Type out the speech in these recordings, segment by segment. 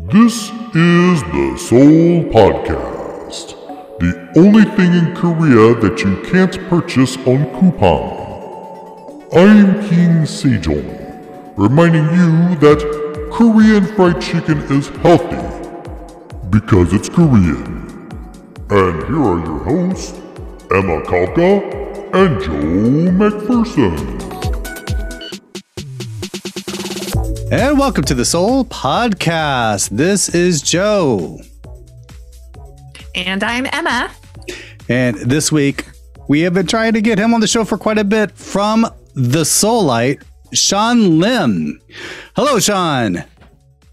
This is the Seoul Podcast, the only thing in Korea that you can't purchase on coupon. I'm King Sejong, reminding you that Korean fried chicken is healthy, because it's Korean. And here are your hosts, Emma Kalka and Joe McPherson. And welcome to the Seoul Podcast. This is Joe. And I'm Emma. And this week, we have been trying to get him on the show for quite a bit from the Seoulite, Sean Lim. Hello, Sean.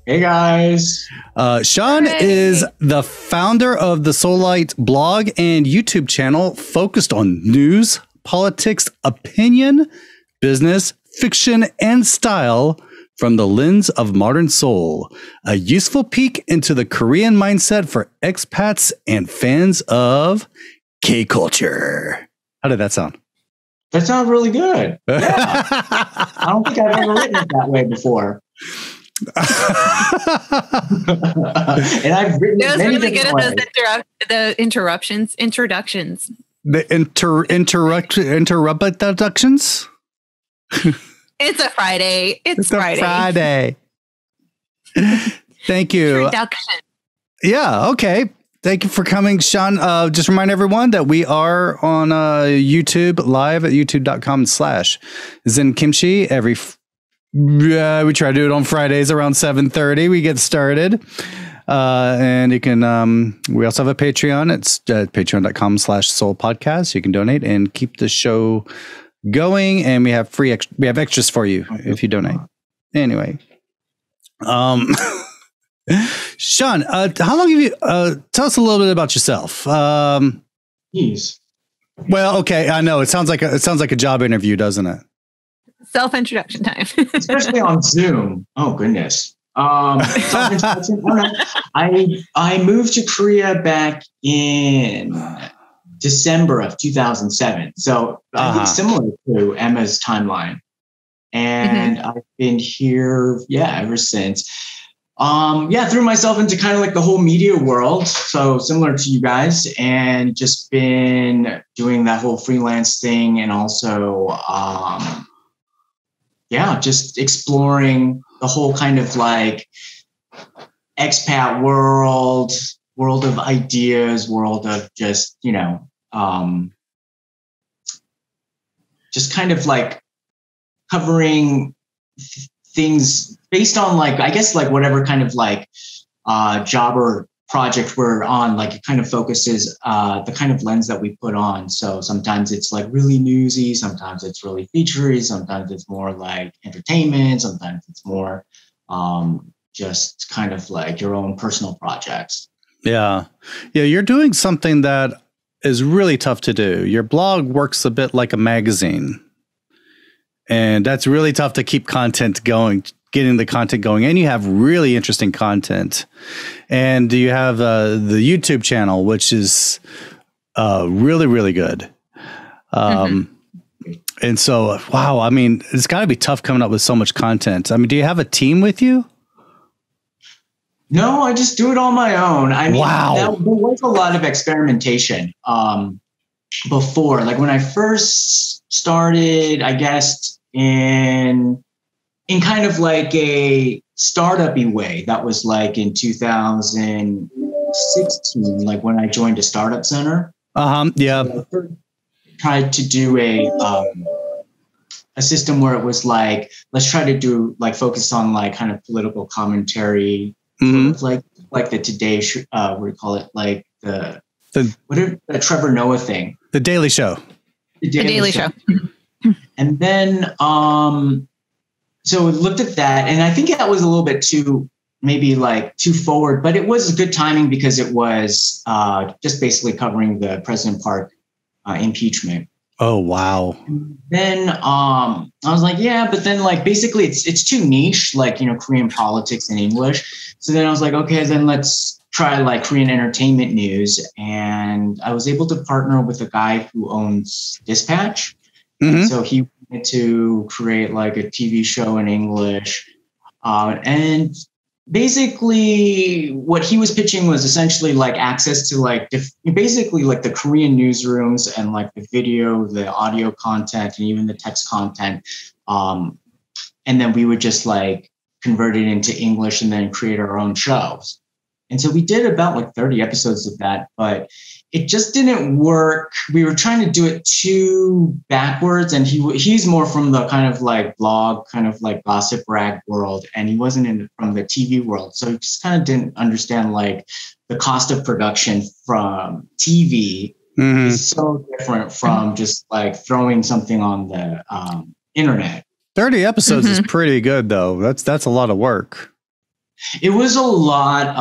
Hey, guys. Sean is the founder of the Seoulite blog and YouTube channel focused on news, politics, opinion, business, fiction, and style from the lens of modern Seoul, a useful peek into the Korean mindset for expats and fans of K-culture. How did that sound? That sounds really good. Yeah. I don't think I've ever written it that way before. And I've written it many really good ways. At those introductions. The interruptions? It's a Friday. It's Friday. Thank you. Yeah. Okay. Thank you for coming, Sean. Just remind everyone that we are on YouTube live at youtube.com/Zen Kimchi. We try to do it on Fridays around 7:30. We get started. And you can, we also have a Patreon. It's patreon.com/SeoulPodcast. You can donate and keep the show going, and we have extras for you if you donate. Anyway, Sean, how long have you? Tell us a little bit about yourself. Please. Well, okay, I know it sounds like a job interview, doesn't it? Self-introduction time, especially on Zoom. Oh goodness. I moved to Korea back in December of 2007. So I think similar to Emma's timeline. And I've been here, ever since. Threw myself into kind of like the whole media world. So similar to you guys, and just been doing that whole freelance thing, and also, just exploring the whole kind of like expat world of ideas, world of just, just kind of like covering things based on like, I guess like whatever kind of like job or project we're on, like it kind of focuses the kind of lens that we put on. So sometimes it's like really newsy, sometimes it's really featurey, sometimes it's more like entertainment, sometimes it's more just kind of like your own personal projects. Yeah. Yeah. You're doing something that is really tough to do. Your blog works a bit like a magazine, and that's really tough to keep content going, getting the content going. And you have really interesting content, and you have the YouTube channel, which is really, really good. And so, wow, I mean, it's gotta be tough coming up with so much content. I mean, do you have a team with you? No, I just do it on my own. I mean, there was a lot of experimentation before. Like when I first started, I guess in kind of like a startup-y way. That was like in 2016, like when I joined a startup center. Yeah. So I tried to do a system where it was like, let's try to do like focus on like kind of political commentary. Sort of like the Today, what do you call it? Like the Trevor Noah thing. The Daily Show. The Daily Show. And then, so we looked at that, and I think that was a little bit too forward, but it was good timing because it was just basically covering the President Park impeachment. Oh, wow. And then I was like, yeah, but then like basically it's too niche, like, Korean politics in English. So then I was like, okay, then let's try like Korean entertainment news. And I was able to partner with a guy who owns Dispatch. Mm-hmm. So he wanted to create like a TV show in English. And Basically, what he was pitching was essentially like access to like basically like the Korean newsrooms and like the video, the audio content, and even the text content. And then we would just like convert it into English and then create our own shows. And so we did about like 30 episodes of that, but it just didn't work. We were trying to do it too backwards, and he's more from the kind of like blog, kind of like gossip rag world, and he wasn't from the TV world. So he just kind of didn't understand like the cost of production from TV is so different from just like throwing something on the internet. 30 episodes is pretty good though. That's a lot of work. It was a lot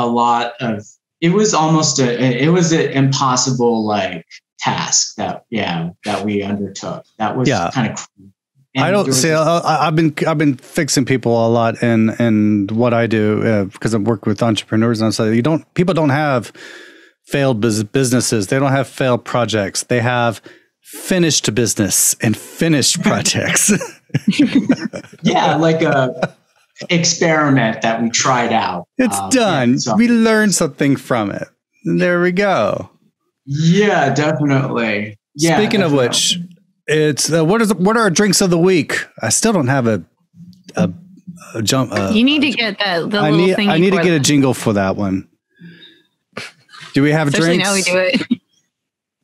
of. It was an impossible like task that we undertook. That was kind of. I don't see. I've been fixing people a lot in what I do because I've worked with entrepreneurs, and I say people don't have failed businesses. They don't have failed projects. They have finished business and finished projects. Yeah, like a. Experiment that we tried out. It's done. So. We learned something from it. There we go. Yeah, definitely. Yeah. Speaking of which, it's what are our drinks of the week? I still don't have a jump. You need to get that. I need to get a jingle for that one. Do we have drinks? Now we do it.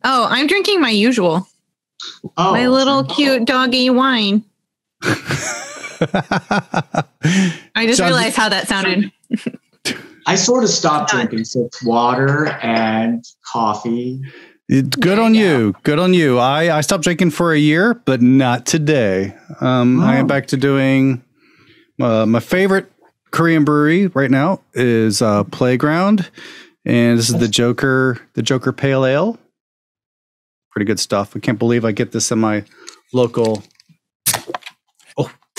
Oh, I'm drinking my usual. Oh, my little cute doggy wine. I just realized how that sounded. I sort of stopped drinking, so it's water and coffee. It's good on you. Good on you. I stopped drinking for a year, but not today. I am back to doing my favorite Korean brewery right now is Playground, and this is the Joker Pale Ale. Pretty good stuff. I can't believe I get this in my local.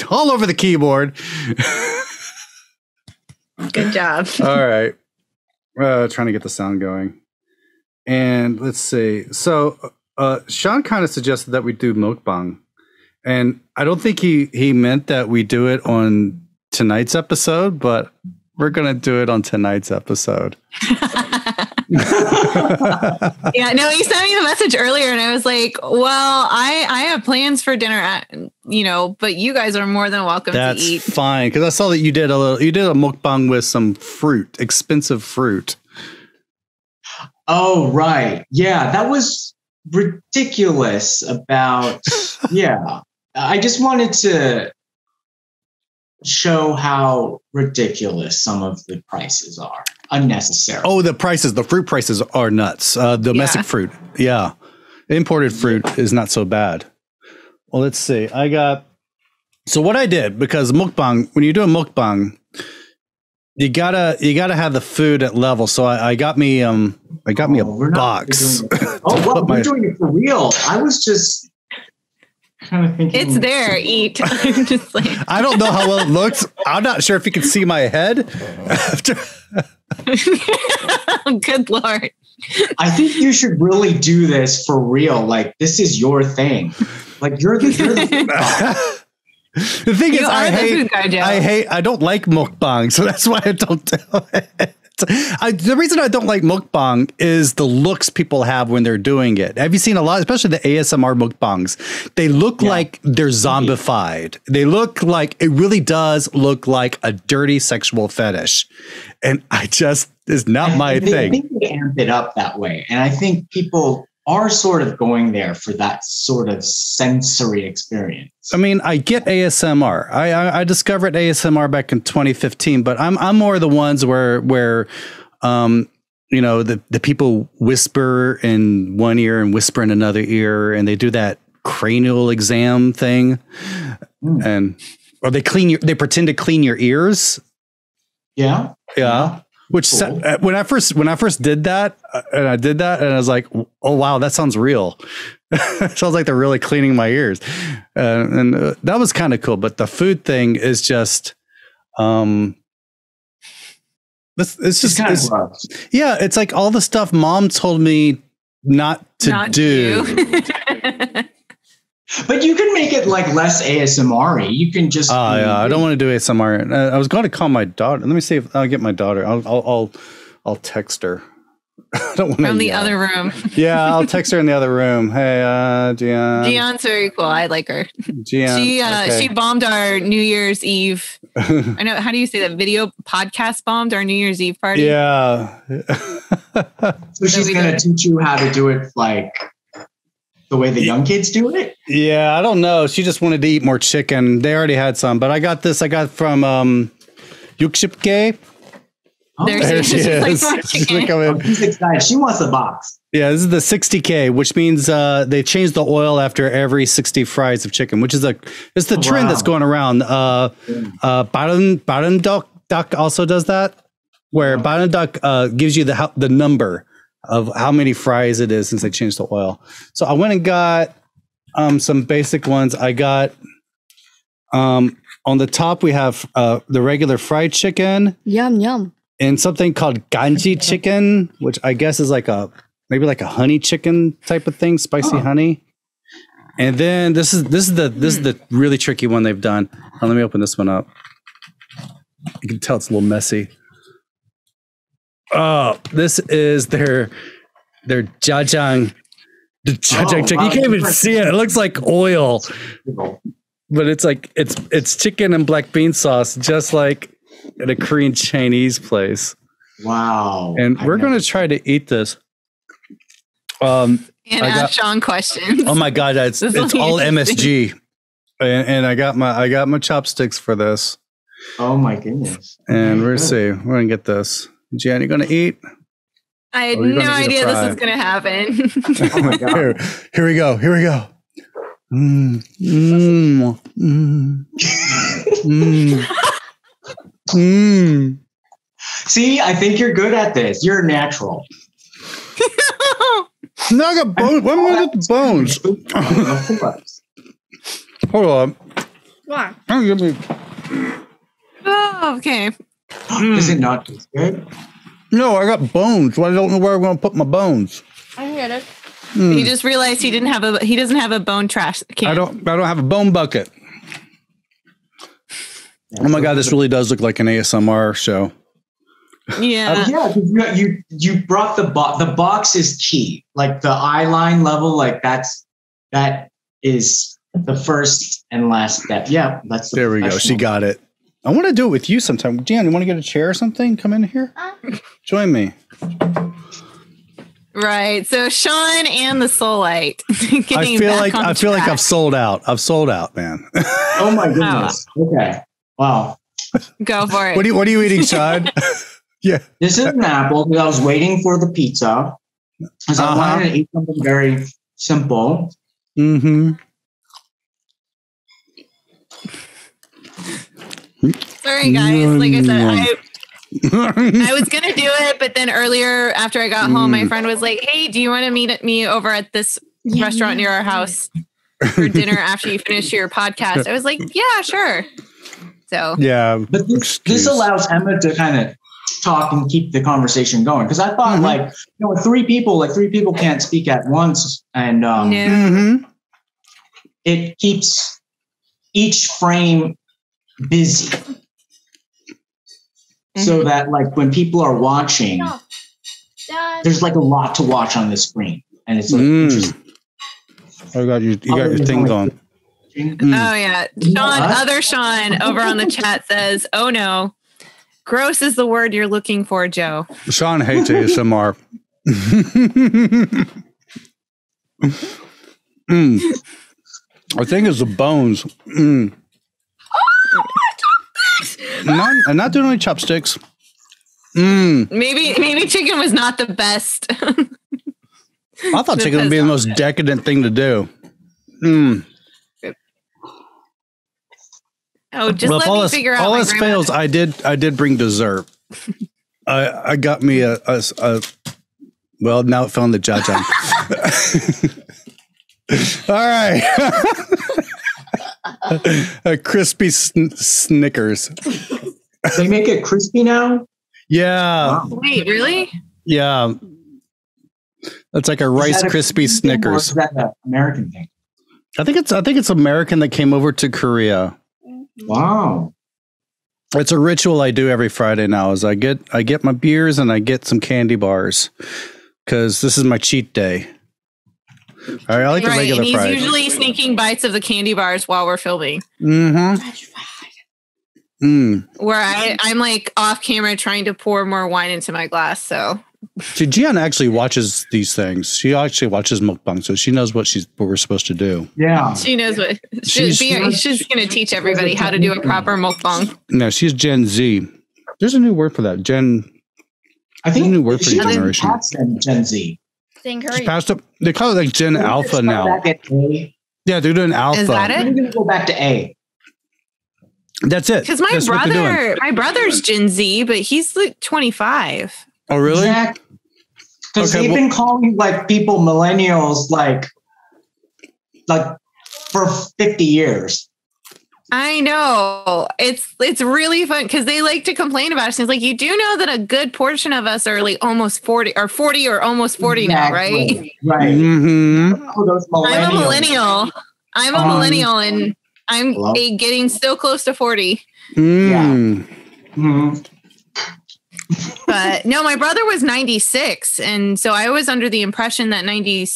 All over the keyboard. Good job. All right. Trying to get the sound going. And let's see. So Sean kind of suggested that we do mukbang. And I don't think he meant that we do it on tonight's episode, but we're going to do it on tonight's episode. Yeah, no, you sent me the message earlier and I was like, well, I have plans for dinner at, but you guys are more than welcome to eat. That's fine. Cause I saw that you did a mukbang with some fruit, expensive fruit. Oh, right. Yeah. That was ridiculous about, yeah. I just wanted to show how ridiculous some of the prices are. Unnecessary. Oh, the fruit prices are nuts. Domestic fruit. Yeah. Imported fruit is not so bad. Well, let's see. So what I did, because mukbang, when you do a mukbang, you gotta have the food at level. So I got me a box. Oh, well, we're doing it for real. I was just kind of thinking. It's there. Eat. I'm just like. I don't know how well it looks. I'm not sure if you can see my head after. Good Lord. I think you should really do this for real. Like, this is your thing. Like, you're the food guy. The thing is, I don't like mukbang, so that's why I don't do it. The reason I don't like mukbang is the looks people have when they're doing it. Have you seen a lot, especially the ASMR mukbangs? They look like they're zombified. They look like, it really does look like a dirty sexual fetish. And it's not my thing. I think they amp it up that way. And I think people are sort of going there for that sort of sensory experience. I mean, I get ASMR. I discovered ASMR back in 2015, but I'm more the ones where the people whisper in one ear and whisper in another ear, and they do that cranial exam thing, or they pretend to clean your ears. Yeah, yeah. Which cool. when I first did that, and I did that, and I was like, oh wow, that sounds real. Sounds like they're really cleaning my ears, and that was kind of cool. But the food thing is just, it's like all the stuff mom told me not to do. But you can make it like less ASMR-y. You can just. I don't want to do ASMR. I was going to call my daughter. Let me see if I'll get my daughter. I'll text her. I don't want from the other room. Yeah, I'll text her in the other room. Hey, Gian. Gian's very cool. I like her. Gian, she bombed our New Year's Eve. I know. How do you say that? Video podcast bombed our New Year's Eve party. Yeah. So she's gonna teach you how to do it like the way the young kids do it. Yeah, I don't know. She just wanted to eat more chicken. They already had some, but I got this. I got from Yukshipke. Oh, there she is. She's excited. She wants a box. Yeah, this is the 60K, which means they change the oil after every 60 fries of chicken, which is the trend that's going around. Barandok also does that, where Barandok gives you the number of how many fries it is since they changed the oil. So I went and got some basic ones. I got on the top we have the regular fried chicken. Yum yum. And something called ganji chicken, which I guess is maybe like a honey chicken type of thing, spicy honey. And then this is the really tricky one they've done. Oh, let me open this one up. You can tell it's a little messy. Oh, this is their jjajang. The jjajang chicken. You can't even see it. It looks like oil, but it's chicken and black bean sauce, just like at a Korean Chinese place. Wow. And we're going to try to eat this. And ask Sean questions. Oh my God. It's all MSG. And I got my chopsticks for this. Oh my goodness. And we're going to get this. Jan, you going to eat? I had no idea this was going to happen. Oh my God. Here we go. Mm. Mm. Mm. Mm. Mm. See, I think you're good at this. You're natural. Now I got bones. When will I get the bones? Hold on. What? Oh, okay. Is it not taste good? No, I got bones. I don't know where I'm going to put my bones. I get it. Mm. You just realized he doesn't have a bone trash can. I don't have a bone bucket. Oh my God, this really does look like an ASMR show. Yeah. Yeah, you brought the box. The box is key. Like the eye line level, like that is the first and last step. Yeah, that's there we go. She got it. I want to do it with you sometime. Jan, you want to get a chair or something? Come in here. Join me. Right. So Sean and the Soulite. I feel like I've sold out. I've sold out, man. Oh my goodness. Okay. Wow. Go for it. What are you eating, Sean? Yeah. This is an apple because I was waiting for the pizza. Because I wanted to eat something very simple. Mm-hmm. Sorry guys. Like I said, I was gonna do it, but then earlier after I got home, my friend was like, hey, do you want to meet me over at this restaurant near our house for dinner after you finish your podcast? I was like, yeah, sure. So yeah, but this allows Emma to kind of talk and keep the conversation going, because I thought three people can't speak at once, and it keeps each frame busy, so that like when people are watching, there's like a lot to watch on the screen, and it's like interesting. Oh God, you got your things on. Oh yeah, Sean. Other Sean over on the chat says, "Oh no, gross is the word you're looking for, Joe." Sean hates ASMR. I think it's the bones. Mm. Oh, chopsticks! I'm not doing any chopsticks. Mm. Maybe chicken was not the best. I thought chicken would be the most decadent thing to do. Mm. Oh, just well, let me figure out. All else fails, I did bring dessert. I got me a. Well, now it found the jjajang. All right, a crispy Snickers. They make it crispy now. Yeah. Wow. Wait, really? Yeah. That's like a Rice Krispie Snickers. Is that an American thing? I think it's American that came over to Korea. Wow. It's a ritual I do every Friday now is I get my beers and I get some candy bars because this is my cheat day. All right, I like the regular Friday. He's usually sneaking bites of the candy bars while we're filming. Mm-hmm. Mm. Where I'm like off camera trying to pour more wine into my glass. So Gian actually watches these things. She actually watches mukbang, so she knows what we're supposed to do. Yeah, she knows what she's going to teach everybody how to do a proper mukbang. No, she's Gen Z. There's a new word for that. I think a new word for your generation. Gen Z. She's passed up. They call it like Gen Alpha now. Yeah, they're doing Alpha. Is that it? We're going to go back to A. That's it. Because my brother's Gen Z, but he's like 25. Oh, really? Because they've been calling like people millennials like for 50 years. I know. It's really fun because they like to complain about us. It's like, you do know that a good portion of us are like almost 40 or almost 40 now, right? Right. Mm-hmm. Oh, I'm a millennial. I'm a millennial and I'm getting still close to 40. Mm. Yeah. Mm-hmm. But no, my brother was 96, and so I was under the impression that I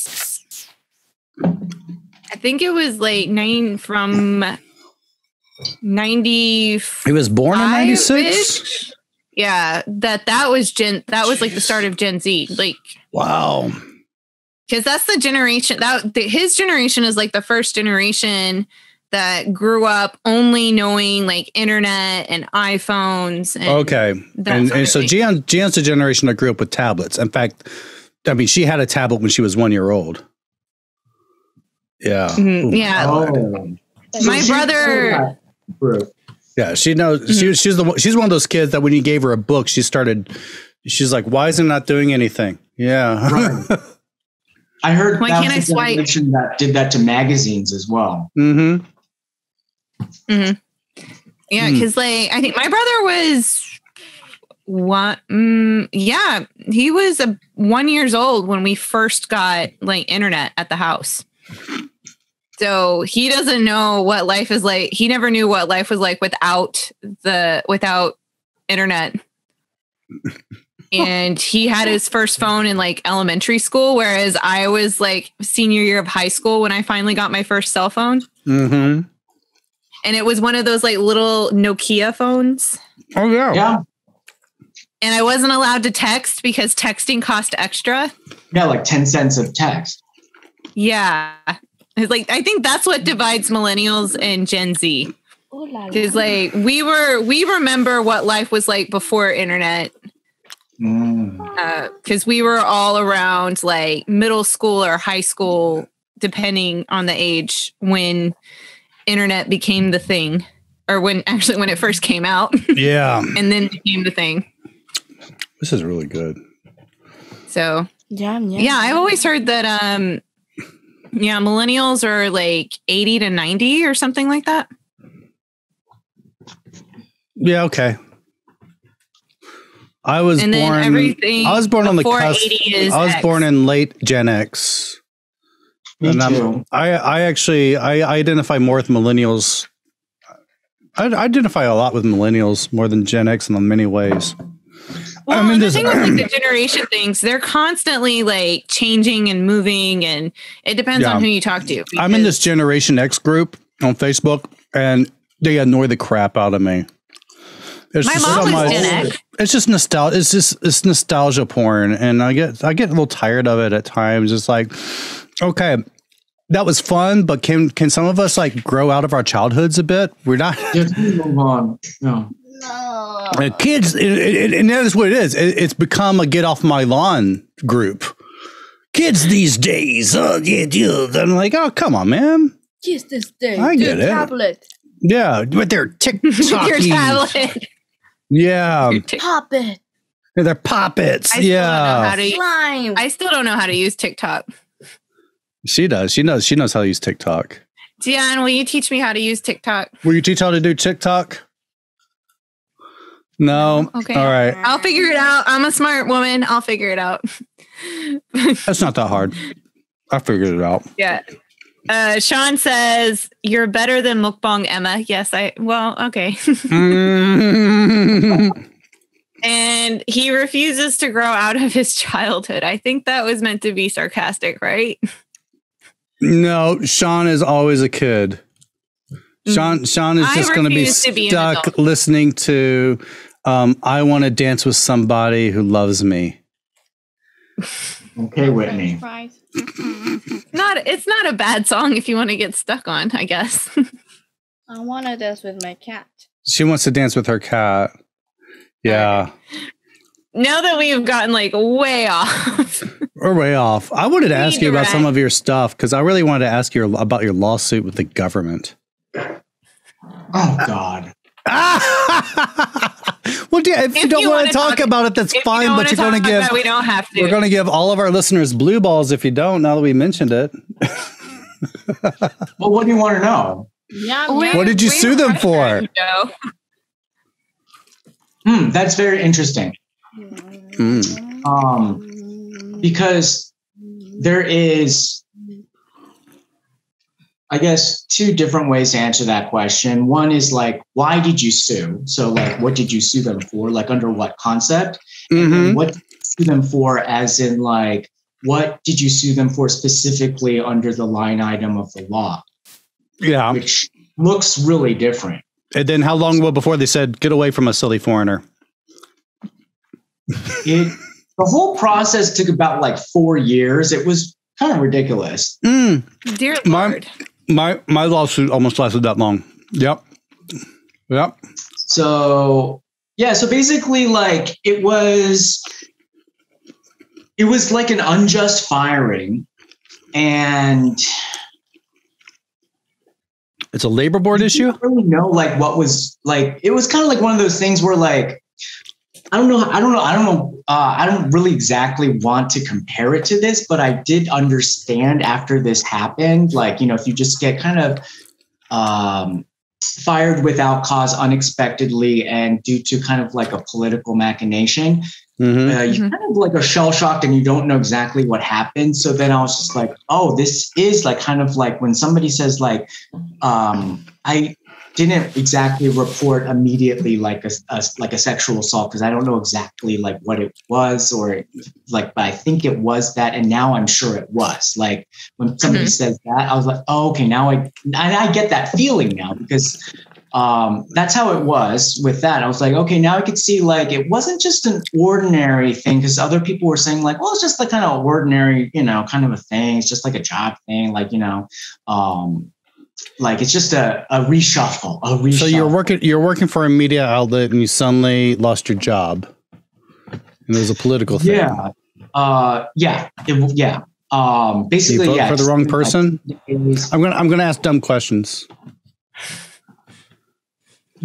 think it was like 95. He was born in 96. Yeah, that was that was like the start of Gen Z. Like, wow, because that's the generation his generation is like the first generation that grew up only knowing like internet and iPhones. And so Gian's the generation that grew up with tablets. In fact, I mean, she had a tablet when she was 1 year old. Yeah. Mm-hmm. Yeah. Oh. My brother. Yeah, she knows. Mm-hmm. She's one of those kids that when you gave her a book, she's like, why is it not doing anything? Yeah. Right. I heard why can't I swipe? That did that to magazines as well. Mm-hmm. Mm-hmm. Yeah, because I think my brother was he was 1 year old when we first got like internet at the house. So he doesn't know what life is like. He never knew what life was like without internet. And he had his first phone in like elementary school, whereas I was like senior year of high school when I finally got my first cell phone. Mm-hmm. And it was one of those like little Nokia phones. Oh, yeah. And I wasn't allowed to text because texting cost extra. Yeah, like 10 cents of text. Yeah. It's like, I think that's what divides millennials and Gen Z. It's like, we remember what life was like before internet. Because we were all around like middle school or high school, depending on the age when internet became the thing, or when it first came out. Yeah. And then became the thing. This is really good. So yeah, I've always heard that millennials are like 80 to 90 or something like that. Yeah, okay. I was born on the cusp. I was born in late Gen X. Me too. I identify more with millennials. I identify a lot with millennials more than Gen X in many ways. Well, the thing with like the generation things, they're constantly like changing and moving, and it depends on who you talk to. I'm in this Generation X group on Facebook, and they annoy the crap out of me. My mom was Gen X. It's just nostalgia. It's nostalgia porn, and I get a little tired of it at times. It's like, okay, that was fun, but can some of us like grow out of our childhoods a bit? We're not. Just move on. No. Kids, and that is what it is. It's become a get off my lawn group. Kids these days. I'm like, oh come on, man. Kids this day. I get it. Tablet. Yeah, with their TikTok. Your tablet. Yeah. Poppet. They're poppets. I still don't know how to use TikTok. She does. She knows how to use TikTok. Gian, will you teach me how to use TikTok? Will you teach how to do TikTok? No. Okay. All right. I'll figure it out. I'm a smart woman. I'll figure it out. That's not that hard. I figured it out. Yeah. Sean says, you're better than mukbang Emma. Yes, well, okay. And he refuses to grow out of his childhood. I think that was meant to be sarcastic, right? No, Sean is always a kid. Sean is just going to be stuck listening to I Want to Dance with Somebody Who Loves Me. Okay, Whitney. It's not a bad song if you want to get stuck on, I guess. I want to dance with my cat. She wants to dance with her cat. Yeah. Now that we've gotten way off. We're way off. I wanted to ask you about some of your stuff because I really wanted to ask you about your lawsuit with the government. Oh, God. Well, if you don't want to talk about it, that's fine, but you're going to give... We don't have to. We're going to give all of our listeners blue balls if you don't, now that we mentioned it. Well, what do you want to know? Yeah, what did you sue them for? That's very interesting. Because there is, I guess, two different ways to answer that question. One is why did you sue? So what did you sue them for? Under what concept? Mm-hmm. And what did you sue them for as in what did you sue them for specifically under the line item of the law? Yeah. Which looks really different. And then how long before they said, get away from a silly foreigner? The whole process took about 4 years. It was kind of ridiculous. Dear Lord. My lawsuit almost lasted that long. Yep. So basically it was like an unjust firing, and it's a labor board issue. I don't really know what was it was kind of one of those things where I don't really exactly want to compare it to this, but I did understand after this happened, if you just get kind of fired without cause unexpectedly and due to kind of a political machination, you kind of are shell shocked and you don't know exactly what happened. So then I was just oh, this is kind of when somebody says I didn't exactly report immediately a sexual assault because I don't know exactly what it was or but I think it was that, and now I'm sure it was when somebody says that I was oh, okay, now I get that feeling now because that's how it was with that. I was okay, now I could see it wasn't just an ordinary thing because other people were saying well, it's just the kind of ordinary kind of a thing. It's just a job thing it's just a reshuffle. So you're working for a media outlet and you suddenly lost your job. And it was a political thing. Yeah. Basically, you vote for the wrong person. I'm gonna ask dumb questions.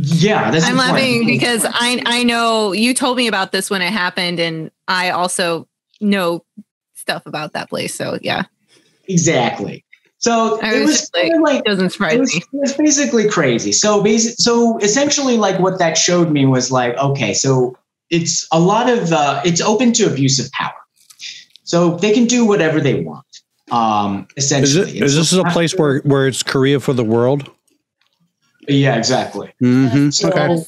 Yeah, that's important. I'm laughing because I know you told me about this when it happened, and I also know stuff about that place. So yeah. Exactly. So it was basically crazy. So essentially what that showed me was okay, so it's a lot of, it's open to abuse of power. So they can do whatever they want. Essentially. Is this a place where it's Korea for the world? Yeah, exactly. Mm-hmm. So okay.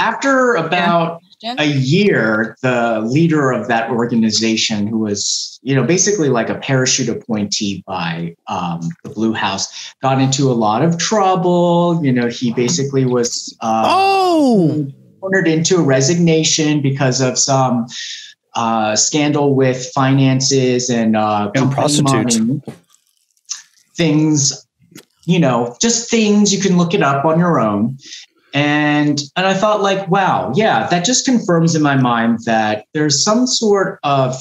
After about a year, the leader of that organization, who was, basically a parachute appointee by the Blue House, got into a lot of trouble. He basically was ordered into a resignation because of some scandal with finances and prostitutes, things, just things you can look it up on your own. And I thought wow, yeah, that just confirms in my mind that there's some sort of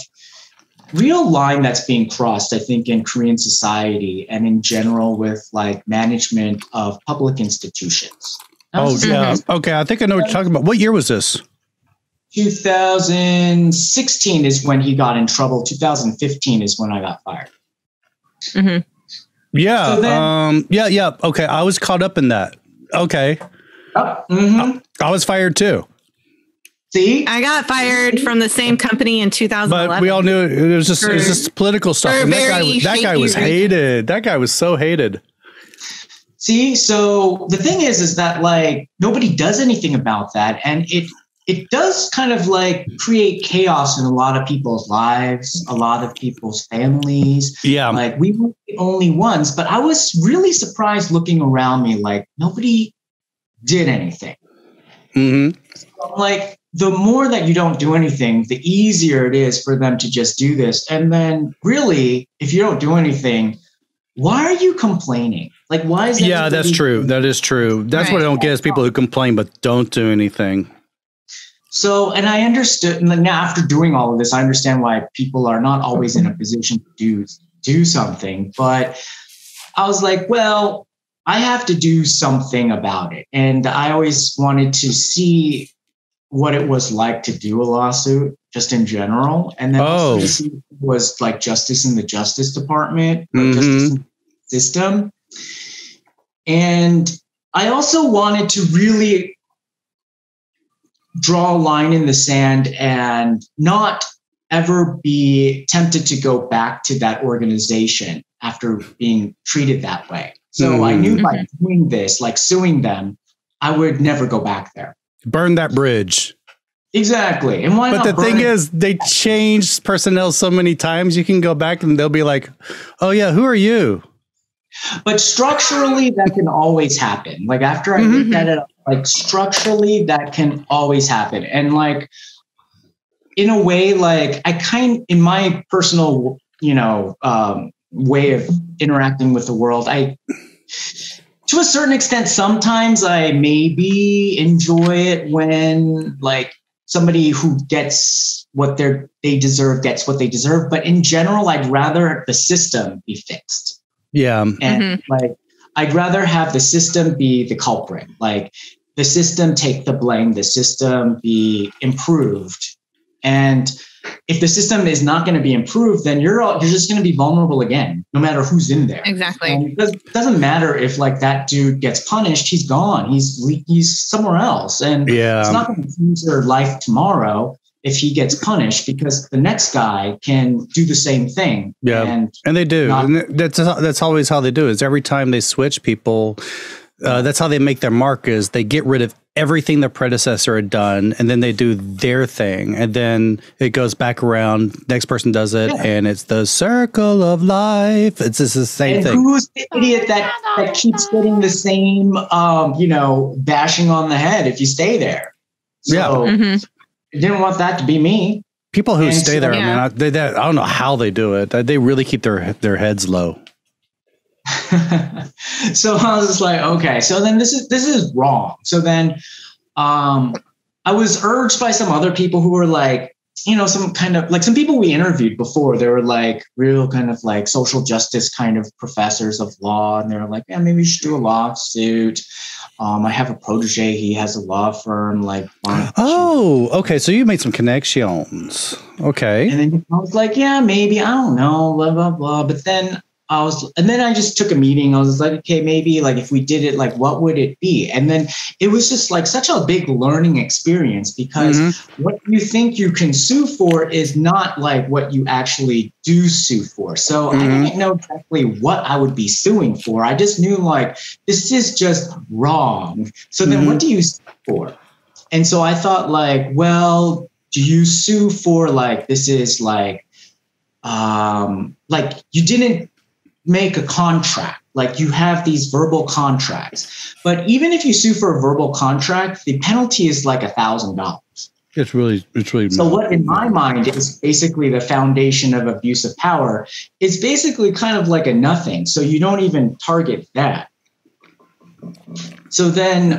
real line that's being crossed, I think, in Korean society and in general with management of public institutions. Oh, yeah. Okay. I think I know what you're talking about. What year was this? 2016 is when he got in trouble. 2015 is when I got fired. Mm-hmm. Yeah. So then, yeah. Okay. I was caught up in that. Okay. Oh, mm-hmm. I was fired too. See? I got fired from the same company in 2011. But we all knew it was just, it's just political stuff. And that guy was hated. That guy was so hated. See, so the thing is that like nobody does anything about that, and it does kind of like create chaos in a lot of people's lives, a lot of people's families. Yeah, like we were the only ones. But I was really surprised looking around me, like nobody did anything. Mm-hmm. So, like the more that you don't do anything, the easier it is for them to just do this. And then, really, if you don't do anything, why are you complaining? Like, why is that? Yeah, that's true. That is true. That's what I don't get is people who complain but don't do anything. So, and I understood, and now after doing all of this, I understand why people are not always in a position to do something. But I was like, well, I have to do something about it. And I always wanted to see what it was like to do a lawsuit just in general. And then also was like justice in the Justice Department, or justice in the system. And I also wanted to really draw a line in the sand and not ever be tempted to go back to that organization after being treated that way. So I knew by doing this, like suing them, I would never go back there. Burn that bridge. Exactly. And why not? But the thing is, they changed personnel so many times, you can go back and they'll be like, oh yeah, who are you? But structurally, that can always happen. Like after I looked at it, like structurally, that can always happen. And like, in a way, like in my personal, way of interacting with the world, to a certain extent, sometimes I maybe enjoy it when like somebody who gets what they deserve gets what they deserve. But in general, I'd rather the system be fixed. Yeah. And like, I'd rather have the system be the culprit, like the system take the blame, the system be improved. And if the system is not going to be improved, then you're just going to be vulnerable again, no matter who's in there. Exactly. And it doesn't matter if like that dude gets punished, he's gone. He's somewhere else. And it's not going to change their life tomorrow if he gets punished, because the next guy can do the same thing. Yeah. And they do. And that's always how they do is every time they switch people, that's how they make their mark is they get rid of everything their predecessor had done. And then they do their thing. And then it goes back around. Next person does it. Yeah. And it's the circle of life. It's just the same thing. Who's the idiot that keeps getting the same, bashing on the head if you stay there? So, yeah. Didn't want that to be me. People who stay there, man, I don't know how they do it. They really keep their heads low. So I was just like, okay. So then this is wrong. So then, I was urged by some other people who were like, some kind of like some people we interviewed before. They were like real kind of like social justice kind of professors of law, and they were like, yeah, maybe you should do a lawsuit. I have a protege. He has a law firm. Like, okay. So you made some connections. Okay. And then I was like, yeah, maybe, I don't know, blah, blah, blah. But then I just took a meeting. I was like, okay, maybe like if we did it, like, what would it be? And then it was just like such a big learning experience because what you think you can sue for is not like what you actually do sue for. So I didn't know exactly what I would be suing for. I just knew like, this is just wrong. So then what do you sue for? And so I thought like, well, do you sue for like, this is like you didn't make a contract, like you have these verbal contracts. But even if you sue for a verbal contract, the penalty is like $1,000. It's really. So what in my mind is basically the foundation of abuse of power is basically kind of like a nothing. So you don't even target that. So then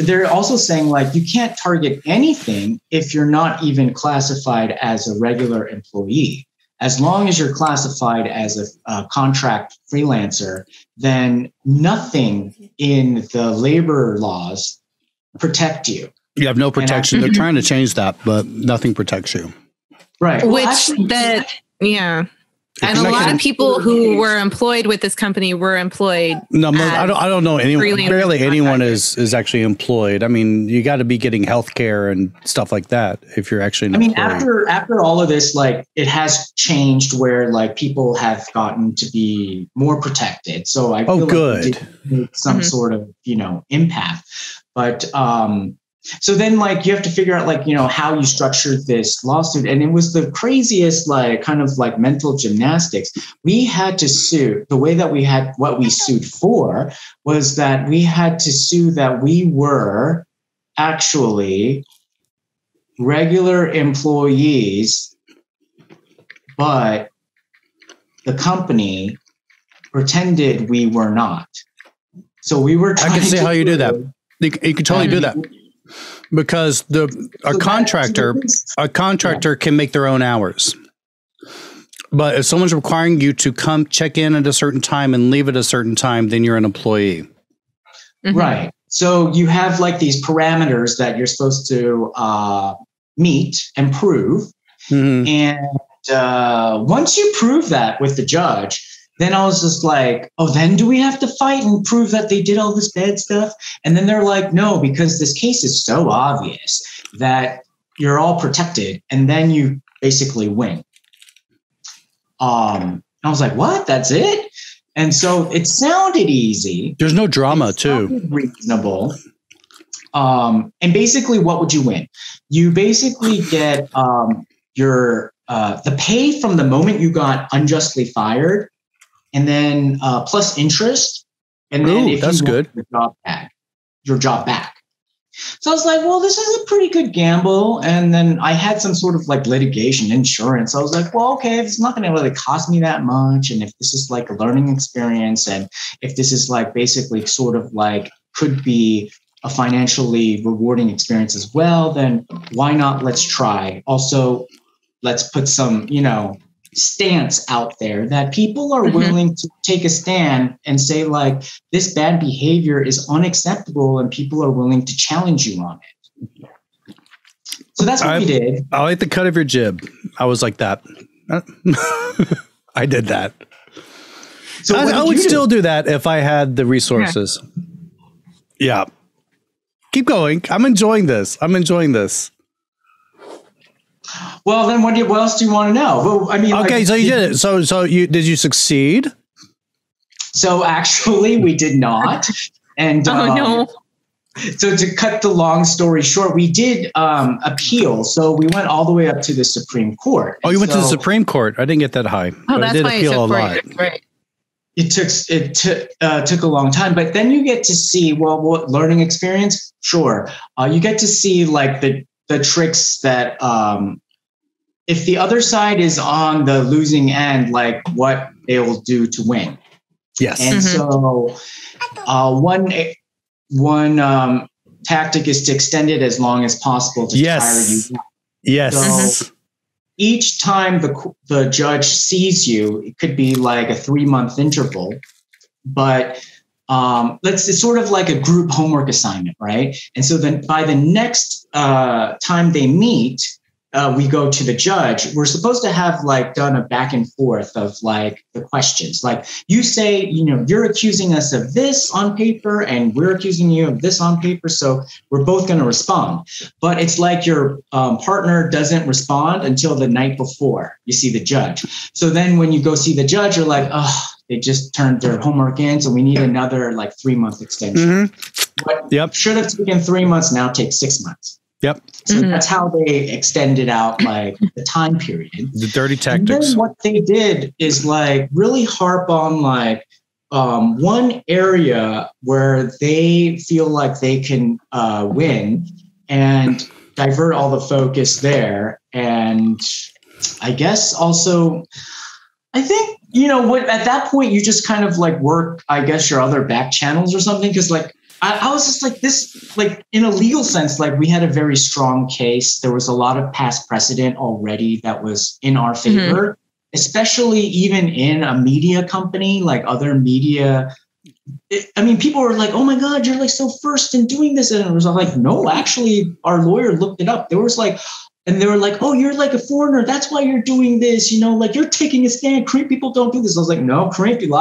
they're also saying like, you can't target anything if you're not even classified as a regular employee. As long as you're classified as a contract freelancer, then nothing in the labor laws protect you. You have no protection. They're trying to change that, but nothing protects you. Right. Well, which actually, And a lot of people who were employed with this company were employed. No, I don't know anyone. Barely anyone is actually employed. I mean, you got to be getting healthcare and stuff like that if you're actually an employee. I mean, after all of this, like, it has changed where like people have gotten to be more protected. So I feel like it did make some sort of, you know, impact. But so then, like, you have to figure out, like, you know, how you structured this lawsuit. And it was the craziest, like, kind of like mental gymnastics. We had to sue. The way that we had, what we sued for was that we had to sue that we were actually regular employees, but the company pretended we were not. So we were trying to... I can see how you do that. You could totally do that. Because a contractor can make their own hours, but if someone's requiring you to come check in at a certain time and leave at a certain time, then you're an employee. Mm-hmm. Right. So you have like these parameters that you're supposed to meet and prove. Mm-hmm. And once you prove that with the judge, then I was just like, oh, then do we have to fight and prove that they did all this bad stuff? And then they're like, no, because this case is so obvious that you're all protected. And then you basically win. I was like, what? That's it? And so it sounded easy. There's no drama, too. Reasonable. And basically, what would you win? You basically get your the pay from the moment you got unjustly fired. And then plus interest, and then if that's you want your job back. So I was like, well, this is a pretty good gamble. And then I had some sort of like litigation insurance. I was like, well, okay, if it's not going to really cost me that much, and if this is like a learning experience, and if this is like basically sort of like could be a financially rewarding experience as well, then why not? Let's try. Also, let's put some, you know, stance out there that people are willing to take a stand and say, like, this bad behavior is unacceptable and people are willing to challenge you on it. So that's what we did. I like the cut of your jib. I was like that. I did that. So I would still do that if I had the resources. Yeah. Keep going. I'm enjoying this. Well, then what else do you want to know? Well, I mean, okay, like, so you did it. So did you succeed? So actually we did not. And so to cut the long story short, we did appeal. So we went all the way up to the Supreme Court. Oh, you went to the Supreme Court. I didn't get that high. Oh, that's I did why appeal a lot. Right. It took a long time, but then you get to see, well, what learning experience? Sure. You get to see like the tricks that if the other side is on the losing end, like what they will do to win. Yes. And so one tactic is to extend it as long as possible to tire you. Yes. So each time the judge sees you, it could be like a 3-month interval, but it's sort of like a group homework assignment, right? And so then by the next time they meet, we go to the judge. We're supposed to have like done a back and forth of like the questions. Like you say, you know, you're accusing us of this on paper and we're accusing you of this on paper. So we're both going to respond. But it's like your partner doesn't respond until the night before you see the judge. So then when you go see the judge, you're like, oh, they just turned their homework in. So we need another like 3-month extension. Mm-hmm. What should have taken 3 months now takes 6 months. Yep. So that's how they extended out like the time period. The dirty tactics. And then what they did is like really harp on like one area where they feel like they can win and divert all the focus there. And I guess also, I think, you know, what at that point you just kind of like work, I guess, your other back channels or something, because like I was just like this, like in a legal sense, like we had a very strong case. There was a lot of past precedent already that was in our favor, especially even in a media company, like other media. I mean, people were like, oh my God, you're like so first in doing this. And it was like, no, actually our lawyer looked it up. There was like And they were like, oh, you're like a foreigner. That's why you're doing this. You know, like you're taking a stand. Korean people don't do this. I was like, no, Korean people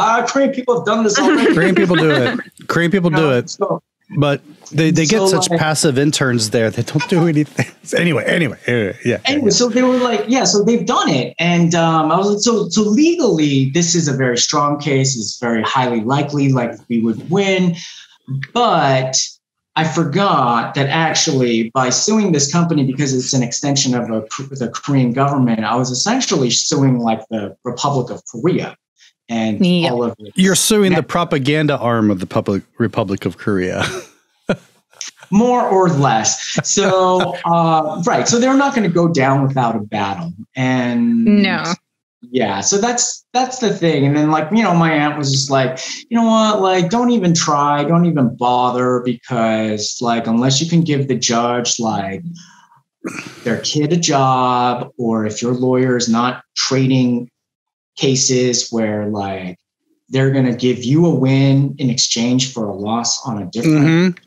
have done this already. Korean people do it. Korean people do it. So, but they get such passive interns there. They don't do anything. Anyway. So they were like, yeah, so they've done it. And I was like, so legally, this is a very strong case. It's very highly likely, like we would win. But I forgot that actually by suing this company, because it's an extension of the Korean government, I was essentially suing like the Republic of Korea and all of it. You're suing the propaganda arm of the Republic of Korea. More or less. So, right. So they're not going to go down without a battle. And no. Yeah, so that's the thing. And then, like, you know, my aunt was just like, you know what, like, don't even try, don't even bother, because, like, unless you can give the judge, like, their kid a job, or if your lawyer is not trading cases where, like, they're going to give you a win in exchange for a loss on a different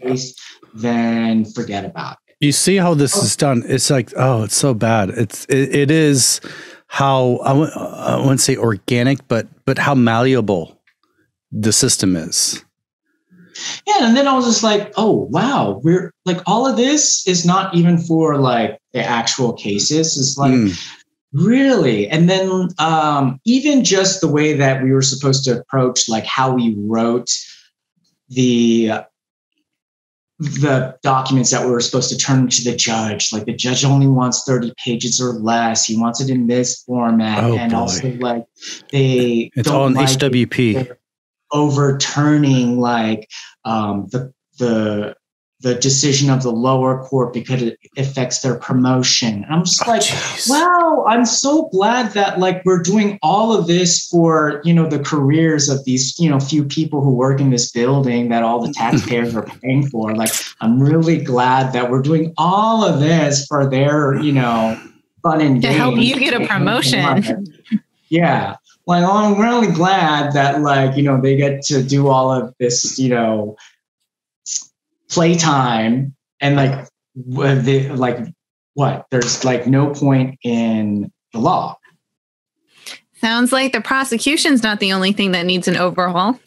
case, then forget about it. You see how this is done? It's like, oh, it's so bad. It is... how I wouldn't say organic, but how malleable the system is. Yeah, and then I was just like, oh wow, we're like all of this is not even for like the actual cases. It's like really, and then even just the way that we were supposed to approach, like how we wrote the documents that we were supposed to turn to the judge, like the judge only wants 30 pages or less. He wants it in this format. Also like it's all in HWP, overturning like the decision of the lower court because it affects their promotion. And I'm just wow, I'm so glad that like we're doing all of this for, you know, the careers of these, you know, few people who work in this building that all the taxpayers are paying for. Like, I'm really glad that we're doing all of this for their, you know, fun and games. To help you get a promotion. Yeah. Like, I'm really glad that like, you know, they get to do all of this, you know, playtime and like there's like no point in the law. Sounds like the prosecution's not the only thing that needs an overhaul.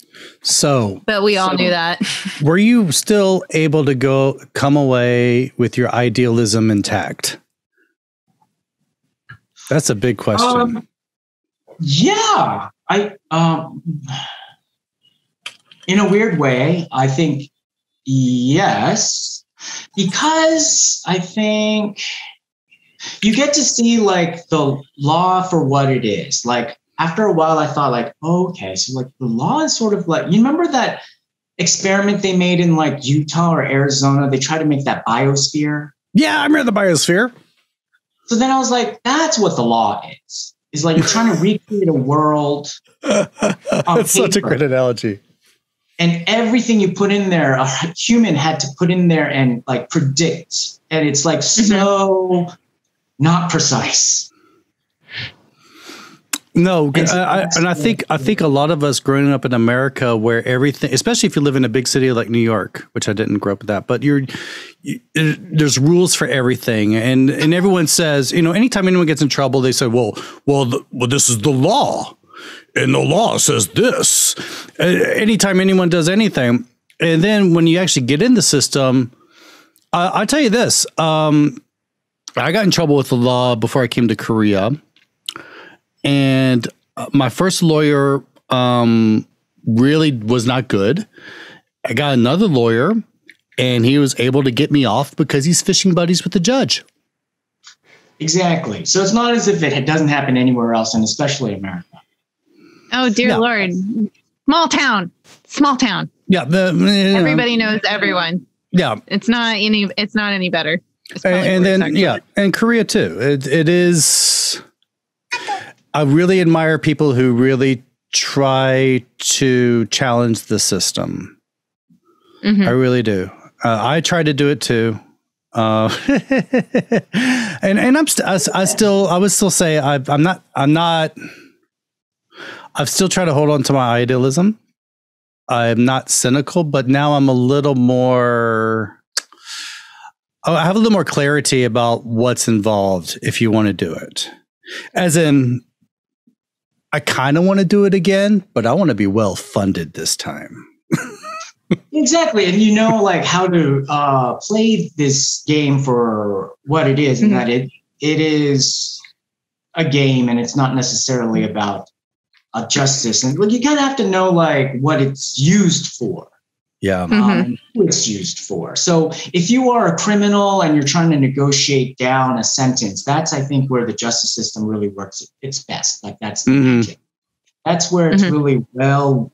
But we all knew that. Were you still able to come away with your idealism intact? That's a big question. Yeah, in a weird way, I think. Yes, because I think you get to see like the law for what it is. Like after a while, I thought like, okay, so like the law is sort of like, you remember that experiment they made in like Utah or Arizona? They tried to make that biosphere. Yeah, I remember the biosphere. So then I was like, that's what the law is. It's like you're trying to recreate a world. That's such a great analogy. And everything you put in there, a human had to put in there and like predict. And it's like so not precise. No, and I think a lot of us growing up in America, where everything, especially if you live in a big city like New York, which I didn't grow up with that, but there's rules for everything, and everyone says, you know, anytime anyone gets in trouble, they say, well, this is the law. And the law says this anytime anyone does anything. And then when you actually get in the system, I'll tell you this. I got in trouble with the law before I came to Korea. And my first lawyer really was not good. I got another lawyer and he was able to get me off because he's fishing buddies with the judge. Exactly. So it's not as if it doesn't happen anywhere else, and especially America. Oh, dear Lord. Small town. Yeah. Everybody knows everyone. Yeah. It's not any better. And Korea too. It is. I really admire people who really try to challenge the system. Mm-hmm. I really do. I try to do it too. And I've still tried to hold on to my idealism. I'm not cynical, but now I'm a little more, I have a little more clarity about what's involved if you want to do it. As in, I kind of want to do it again, but I want to be well funded this time. Exactly. And you know, like how to play this game for what it is, and that it is a game and it's not necessarily about justice. And like, you kind of have to know like what it's used for. Yeah. Who it's used for. So if you are a criminal and you're trying to negotiate down a sentence, that's, I think, where the justice system really works its best. Like that's the magic. That's where it's really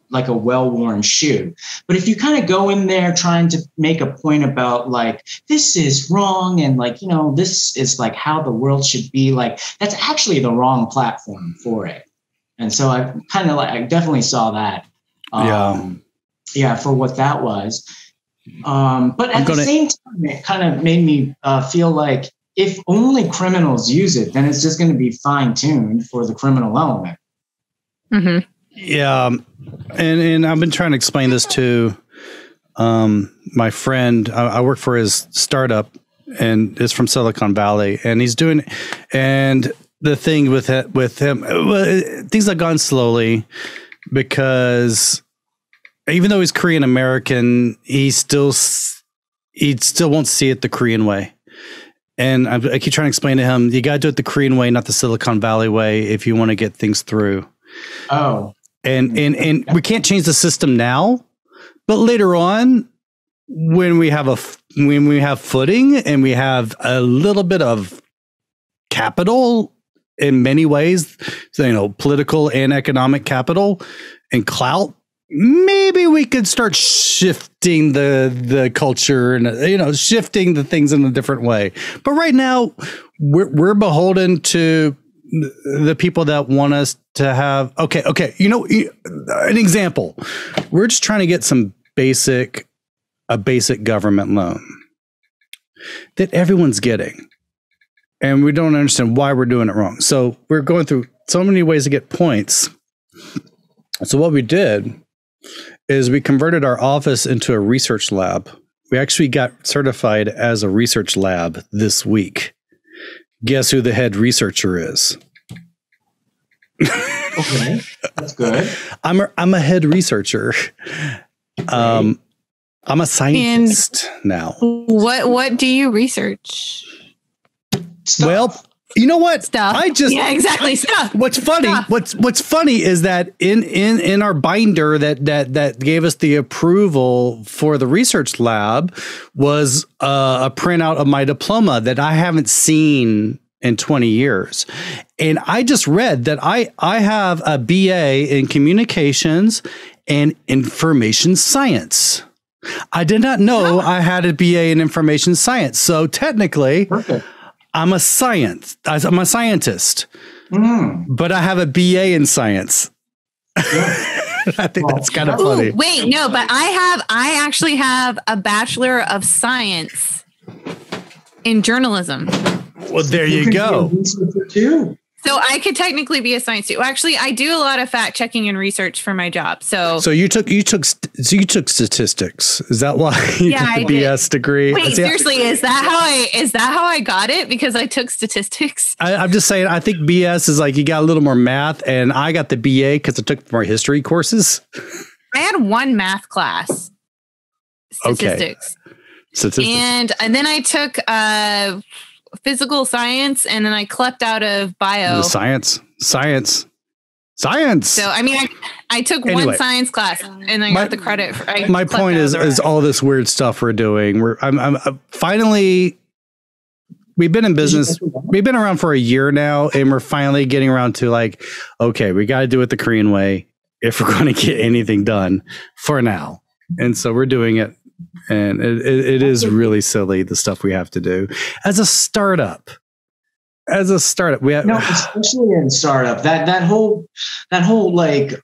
like a well-worn shoe. But if you kind of go in there trying to make a point about like, this is wrong. And like, you know, this is like how the world should be, like, that's actually the wrong platform for it. And so I kind of like, I definitely saw that. Yeah, for what that was. But at the same time, it kind of made me feel like if only criminals use it, then it's just going to be fine-tuned for the criminal element. Yeah. And I've been trying to explain this to my friend. I work for his startup, and it's from Silicon Valley. And he's doing... And the thing with him... Things have gone slowly because... Even though he's Korean American, he still won't see it the Korean way. And I keep trying to explain to him, you got to do it the Korean way, not the Silicon Valley way, if you want to get things through. Oh, and we can't change the system now, but later on, when we have when we have footing and we have a little bit of capital in many ways, so, you know, political and economic capital and clout. Maybe we could start shifting the culture and, you know, shifting the things in a different way. But right now we're beholden to the people that want us to have. Okay. You know, an example, we're just trying to get some basic government loan that everyone's getting. And we don't understand why we're doing it wrong. So we're going through so many ways to get points. So what we did is we converted our office into a research lab. We actually got certified as a research lab this week. Guess who the head researcher is? Okay, that's good. I'm a head researcher. I'm a scientist and now. What do you research? Stuff. Well, you know what? Stuff. Stuff. What's funny? Stuff. What's funny is that in our binder that gave us the approval for the research lab was a printout of my diploma that I haven't seen in 20 years, and I just read that I have a BA in communications and information science. I did not know I had a BA in information science, so technically. Perfect. I'm a scientist, but I have a BA in science. Yeah. I think that's kind of funny. Wait, no, but I actually have a Bachelor of Science in journalism. Well, there you go. So I could technically be a science too. Actually, I do a lot of fact checking and research for my job. So you took statistics. Is that why you took the BS degree? Wait, seriously, is that how I got it? Because I took statistics. I'm just saying. I think BS is like you got a little more math, and I got the BA because I took more history courses. I had one math class. Statistics. Okay. Statistics. And then I took. Physical science, and then I clept out of bio. Science. So I mean, I took one science class, and I got the credit. My point is all this weird stuff we're doing. I'm finally. We've been in business. We've been around for a year now, and we're finally getting around to like, okay, we got to do it the Korean way if we're going to get anything done for now. And so we're doing it. And it is really silly, the stuff we have to do as a startup. We have, especially in startup, that whole like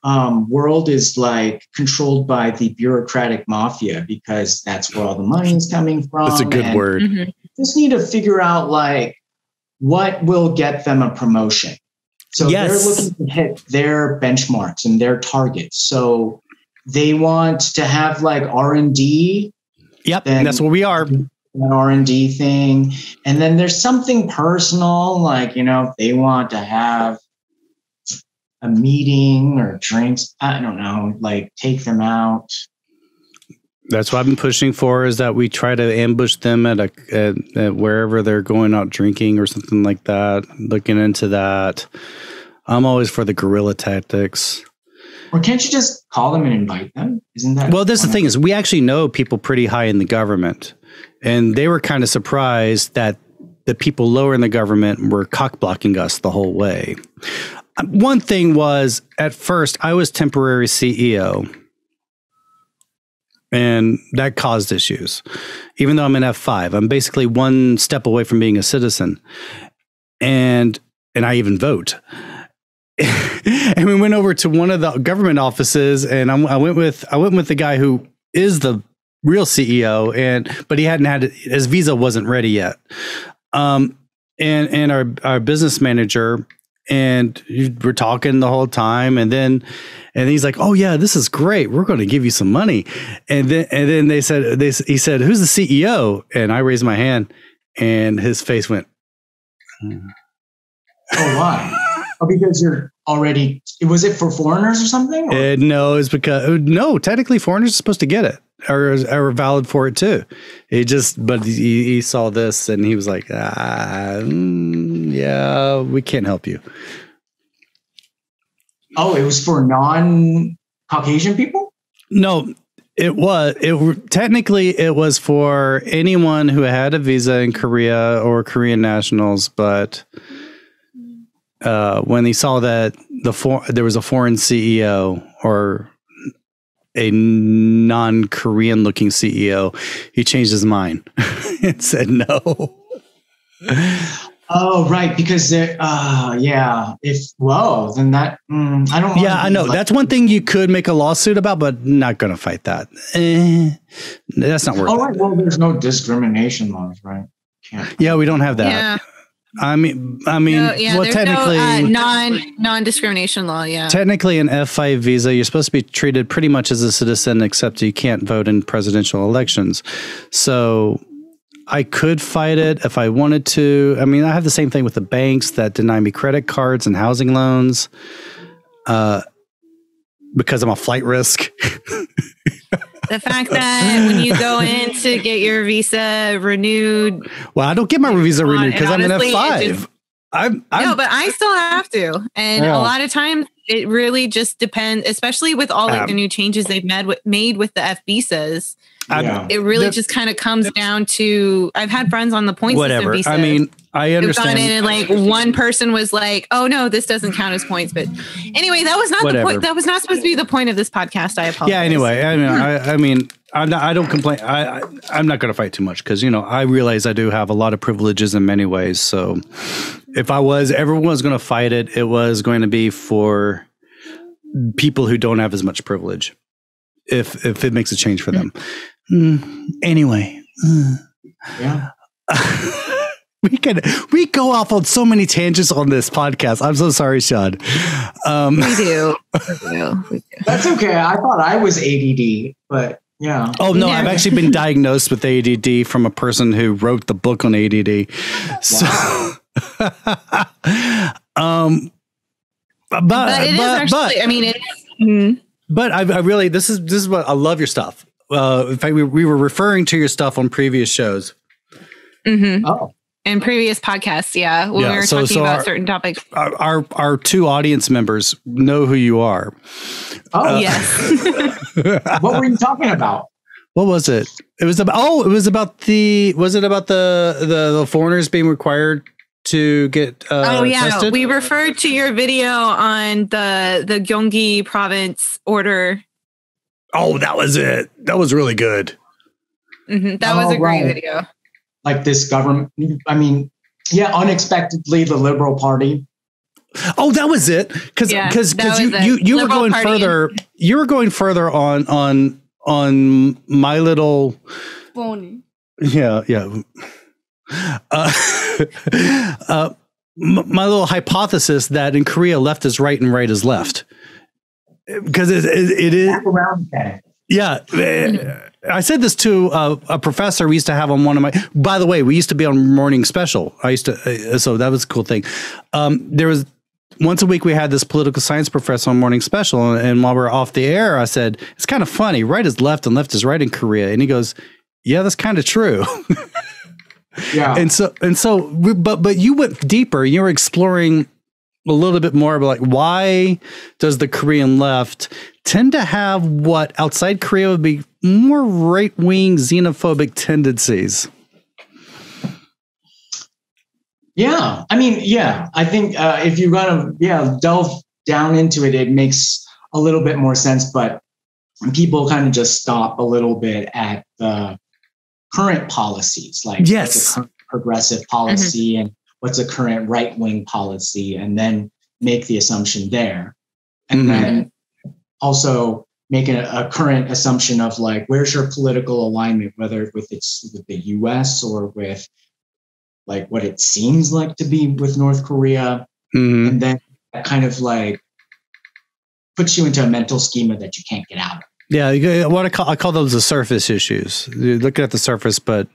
world is like controlled by the bureaucratic mafia, because that's where all the money is coming from. That's a good word. Just need to figure out like what will get them a promotion. So they're looking to hit their benchmarks and their targets. So. They want to have like R&D. Yep, and that's what we are. an R&D thing. And then there's something personal, like, you know, if they want to have a meeting or drinks, I don't know, like take them out. That's what I've been pushing for, is that we try to ambush them at wherever they're going out drinking or something like that, looking into that. I'm always for the guerrilla tactics. Or can't you just call them and invite them? Isn't that... Well, that's the thing, is we actually know people pretty high in the government, and they were kind of surprised that the people lower in the government were cock-blocking us the whole way. One thing was, at first, I was temporary CEO, and that caused issues. Even though I'm an F5, I'm basically one step away from being a citizen, and I even vote. And we went over to one of the government offices, and I went with the guy who is the real CEO, but he hadn't had it, his visa wasn't ready yet. And our business manager, and we're talking the whole time, and he's like, "Oh yeah, this is great. We're going to give you some money." And then he said, "Who's the CEO?" And I raised my hand, and his face went, "Oh, why?" Oh, because you're already... Was it for foreigners or something? Or? No, it's because... No, technically foreigners are supposed to get it, or valid for it too. It just... But he saw this and he was like, yeah, we can't help you. Oh, it was for non-Caucasian people? No, it was for anyone who had a visa in Korea or Korean nationals, but... when they saw that there was a foreign CEO or a non-Korean looking CEO, he changed his mind and said no. Oh, right. Because yeah, then that, I don't... Yeah, I know. That's one thing you could make a lawsuit about, but not going to fight that. That's not worth it. Oh, right. Well, there's no discrimination laws, right? Yeah, we don't have that. Yeah. I mean, no, yeah, well, technically, no, non-discrimination law. Yeah, technically, an F5 visa, you're supposed to be treated pretty much as a citizen, except you can't vote in presidential elections. So I could fight it if I wanted to. I mean, I have the same thing with the banks that deny me credit cards and housing loans because I'm a flight risk. The fact that when you go in to get your visa renewed... Well, I don't get my visa renewed because I'm an F5. No, but I still have to. And a lot of times it really just depends, especially with all the new changes they've made with the F visas. It really just kind of comes down to... I've had friends on the point system visas. I mean, I understand. And like one person was like, "Oh no, this doesn't count as points." But anyway, that was not the point. That was not supposed to be the point of this podcast. I apologize. Yeah. Anyway, I mean, I don't complain. I'm not going to fight too much because, you know, I realize I do have a lot of privileges in many ways. So if everyone was going to fight it, it was going to be for people who don't have as much privilege. If it makes a change for them. Anyway. Yeah. We go off on so many tangents on this podcast. I'm so sorry, Sean. We do. That's okay. I thought I was ADD, but yeah. Oh, no, I've actually been diagnosed with ADD from a person who wrote the book on ADD. Wow. So, But I really, this is what I love your stuff. In fact, we were referring to your stuff on previous shows. Mm-hmm. Oh. And previous podcasts, yeah. When we were talking about certain topics. Our two audience members know who you are. Oh, yes. What were you talking about? What was it? Was it about the foreigners being required to get tested? We referred to your video on the Gyeonggi province order. Oh, that was it. That was really good. Mm-hmm. That was a great video. Like this government, I mean, yeah, unexpectedly the Liberal Party. Oh, that was it. Because you were going further. You were going further on my little... Bonnie. Yeah. My little hypothesis that in Korea left is right and right is left, because it is Yeah. I said this to a professor we used to have on one of my, by the way, we used to be on Morning Special. I used to, so that was a cool thing. There was, once a week we had this political science professor on Morning Special. And while we were off the air, I said, it's kind of funny. Right is left and left is right in Korea. And he goes, yeah, that's kind of true. Yeah. But you went deeper, you were exploring a little bit more, but like, why does the Korean left tend to have what outside Korea would be more right-wing xenophobic tendencies? Yeah. I mean, yeah, I think if you're going to delve down into it, it makes a little bit more sense, but people kind of just stop a little bit at the current policies, like yes, the current progressive policy and what's a current right-wing policy, and then make the assumption there. And then also make a current assumption of like, where's your political alignment, whether with the US or with like what it seems like to be with North Korea. And then that kind of like puts you into a mental schema that you can't get out of. Yeah, what I call those the surface issues. You're looking at the surface, but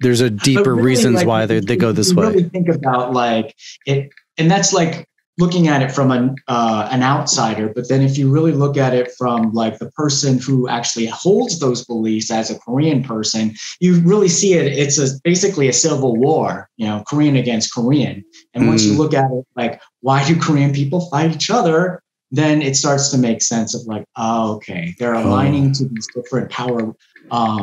there's a deeper really, reasons like, why they go this way. Really think about like it, and that's like looking at it from an outsider. But then if you really look at it from like the person who actually holds those beliefs as a Korean person, you really see it. It's basically a civil war, you know, Korean against Korean. And once you look at it, like, why do Korean people fight each other? Then it starts to make sense of like, oh, okay, they're aligning to these different power.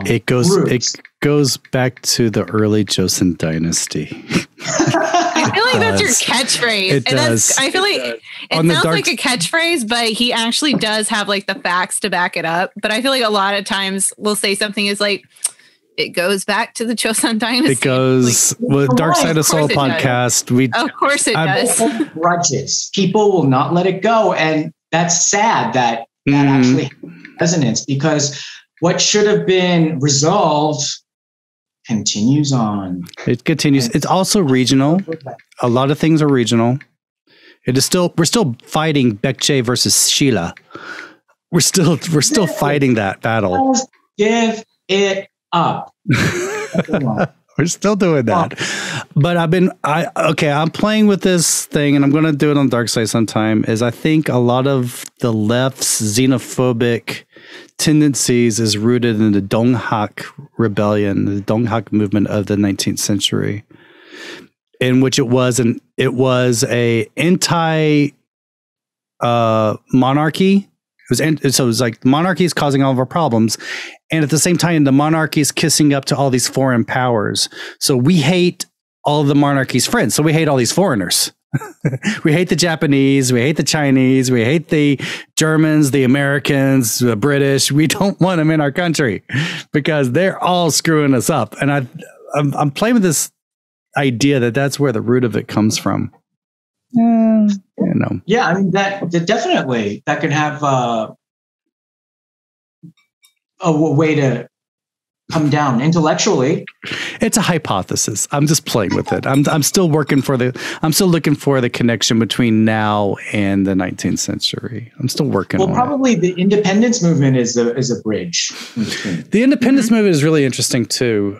It goes back to the early Joseon dynasty. I feel like that's your catchphrase. It and does. That's, I feel it like does. It sounds like a catchphrase, but he actually does have like the facts to back it up. But I feel like a lot of times we'll say something is like, it goes back to the Joseon dynasty. It goes with Dark Side of Seoul podcast. Of course it does. People grudges. People will not let it go. And that's sad that that actually resonance, because what should have been resolved continues on. It continues. It's also regional. A lot of things are regional. It is still, we're still fighting Baekje versus Silla. We're still fighting that battle. Just give it up. We're still doing that. But I'm playing with this thing, and I'm going to do it on Dark Side sometime, is I think a lot of the left's xenophobic tendencies is rooted in the Donghak rebellion, the Donghak movement of the 19th century, in which it was a anti monarchy. So it was like monarchy is causing all of our problems. And at the same time, the monarchy is kissing up to all these foreign powers. So we hate all the monarchy's friends. So we hate all these foreigners. We hate the Japanese. We hate the Chinese. We hate the Germans, the Americans, the British. We don't want them in our country because they're all screwing us up. And I'm playing with this idea that that's where the root of it comes from. You know. Yeah, I mean that definitely that could have a way to come down intellectually. It's a hypothesis. I'm just playing with it. I'm still looking for the connection between now and the 19th century. I'm still working on it. Well, probably the independence movement is a bridge. The independence movement is really interesting too.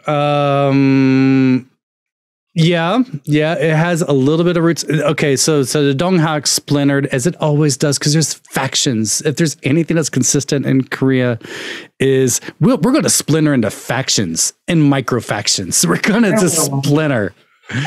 Yeah, it has a little bit of roots. Okay, so the Donghak splintered, as it always does, because there's factions. If there's anything that's consistent in Korea, is we're going to splinter into factions and micro factions. We're going to just splinter.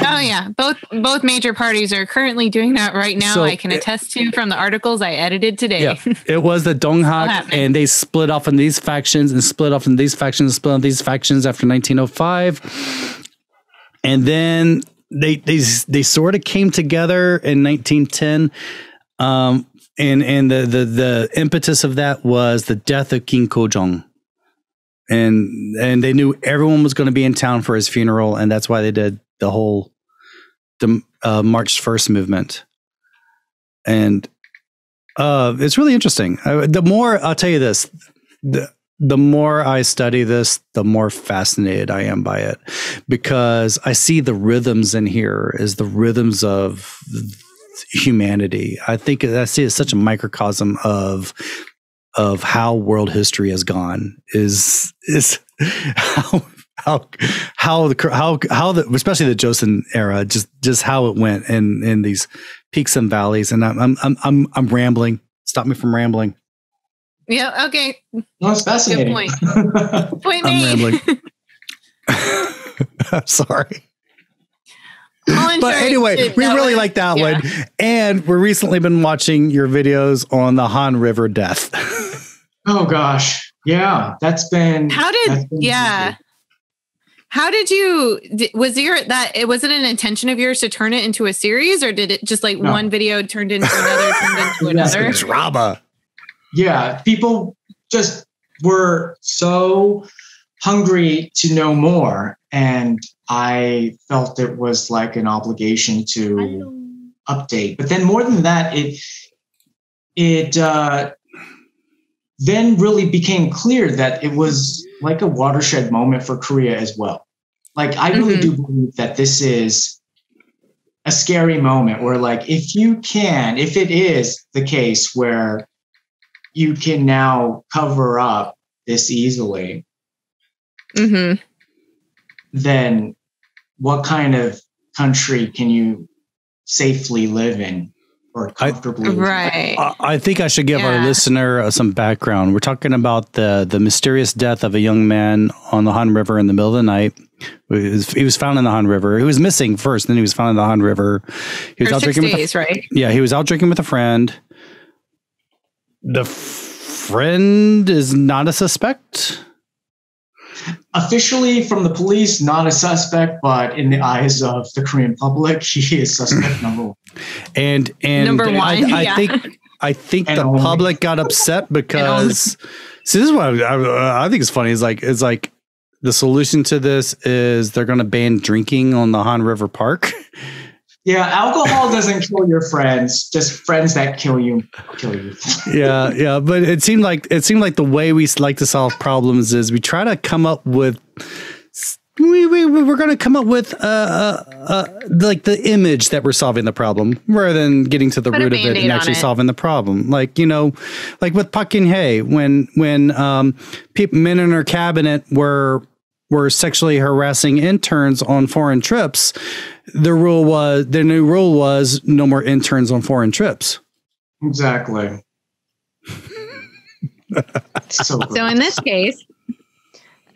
Oh yeah, both major parties are currently doing that right now. So I can attest to from the articles I edited today. Yeah, it was the Donghak, and they split off in these factions and split off in these factions, split off these factions after 1905. And then they sort of came together in 1910, and the impetus of that was the death of King Gojong, and they knew everyone was going to be in town for his funeral, and that's why they did the whole March 1st movement, and it's really interesting. I'll tell you this. The more I study this, the more fascinated I am by it, because I see the rhythms in here is the rhythms of humanity. I think I see it as such a microcosm of of how world history has gone is how the especially the Joseon era, just how it went in these peaks and valleys. And I'm rambling. Stop me from rambling. Yeah. Okay. No, that's fascinating. Good point. Point made. I'm rambling. Sorry. But anyway, we really like that one. And we've recently been watching your videos on the Han River death. Oh gosh. Yeah. That's been, how did you, was it an intention of yours to turn it into a series, or did it just like one video turned into another, another? It's Raba. Yeah. People just were so hungry to know more. And I felt it was like an obligation to update. But then more than that, it then really became clear that it was like a watershed moment for Korea as well. Like, I really do believe that this is a scary moment where, like, if it is the case where you can now cover up this easily, then what kind of country can you safely live in or comfortably live in? Right. I think I should give our listener some background. We're talking about the mysterious death of a young man on the Han River in the middle of the night. He was found in the Han River. He was missing first, then he was found in the Han River. He was out drinking with a, right? Yeah, he was out drinking with a friend. The friend is not a suspect? Officially, from the police, not a suspect, but in the eyes of the Korean public, he is suspect number one. And number one, I think the public got upset because see, this is what I think is funny. It's like the solution to this is they're going to ban drinking on the Han River Park. Yeah, alcohol doesn't kill your friends; just friends that kill you. Yeah, but it seemed like the way we like to solve problems is we try to come up with we're going to come up with like the image that we're solving the problem, rather than getting to the root of it and actually solving the problem. Like, you know, like with Park Geun-hye, when men in her cabinet were sexually harassing interns on foreign trips, the new rule was no more interns on foreign trips. Exactly. So in this case,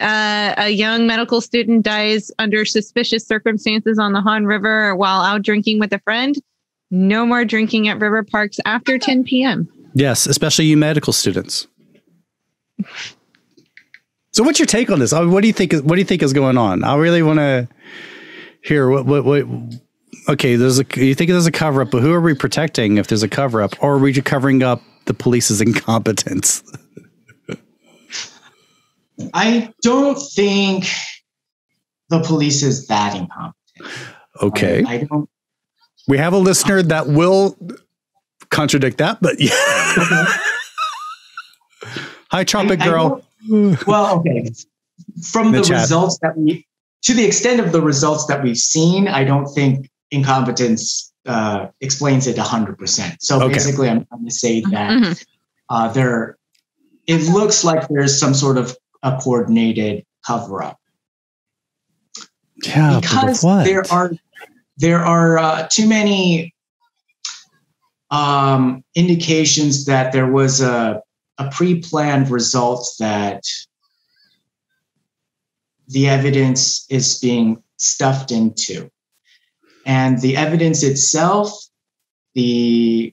a young medical student dies under suspicious circumstances on the Han River while out drinking with a friend. No more drinking at river parks after 10 p.m. Yes, especially you medical students. So what's your take on this? What do you think is going on? I really want to hear what okay, you think there's a cover up, but who are we protecting if there's a cover up, or are we covering up the police's incompetence? I don't think the police is that incompetent. Okay. I don't. We have a listener that will contradict that, but yeah. Okay. Hi, Tropic Girl. Well, okay. From the results that to the extent of the results that we've seen, I don't think incompetence explains it 100%. So basically, I'm trying to say that it looks like there's some sort of a coordinated cover up. Yeah, because there are too many indications that there was a pre-planned result, that the evidence is being stuffed into. And the evidence itself, the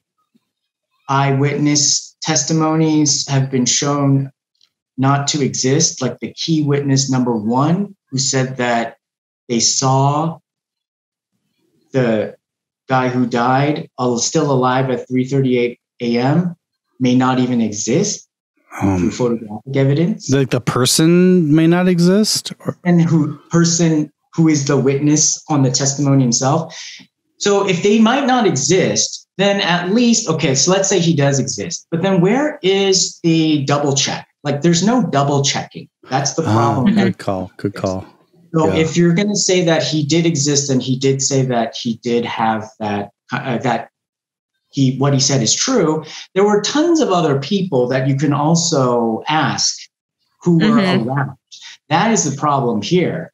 eyewitness testimonies have been shown not to exist, like the key witness number one, who said that they saw the guy who died still alive at 3:38 a.m. may not even exist through photographic evidence. Like the person may not exist? And who is the witness on the testimony himself. So if they might not exist, then at least, okay, so let's say he does exist, but then where is the double check? Like, there's no double checking. That's the problem. Good call. So if you're going to say that he did exist and he did say that he did have that what he said is true. There were tons of other people that you can also ask who were around. That is the problem here.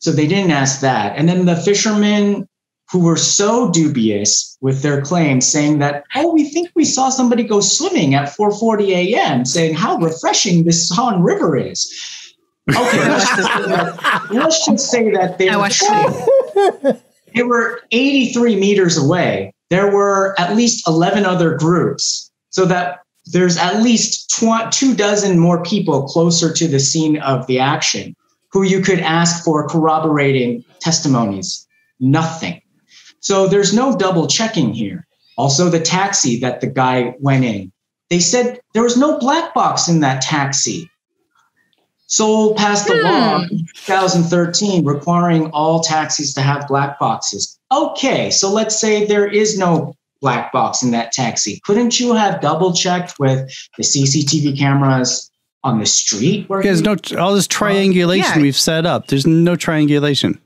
So they didn't ask that. And then the fishermen who were so dubious with their claims, saying that, oh, we think we saw somebody go swimming at 4:40 a.m., saying how refreshing this Han River is. Okay, let's just say that they were 83 meters away. There were at least 11 other groups, so that there's at least two dozen more people closer to the scene of the action who you could ask for corroborating testimonies. Nothing. So there's no double checking here. Also, the taxi that the guy went in, they said there was no black box in that taxi. Seoul passed a law in 2013 requiring all taxis to have black boxes. Okay, so let's say there is no black box in that taxi. Couldn't you have double checked with the CCTV cameras on the street? There's no all this triangulation we've set up. There's no triangulation.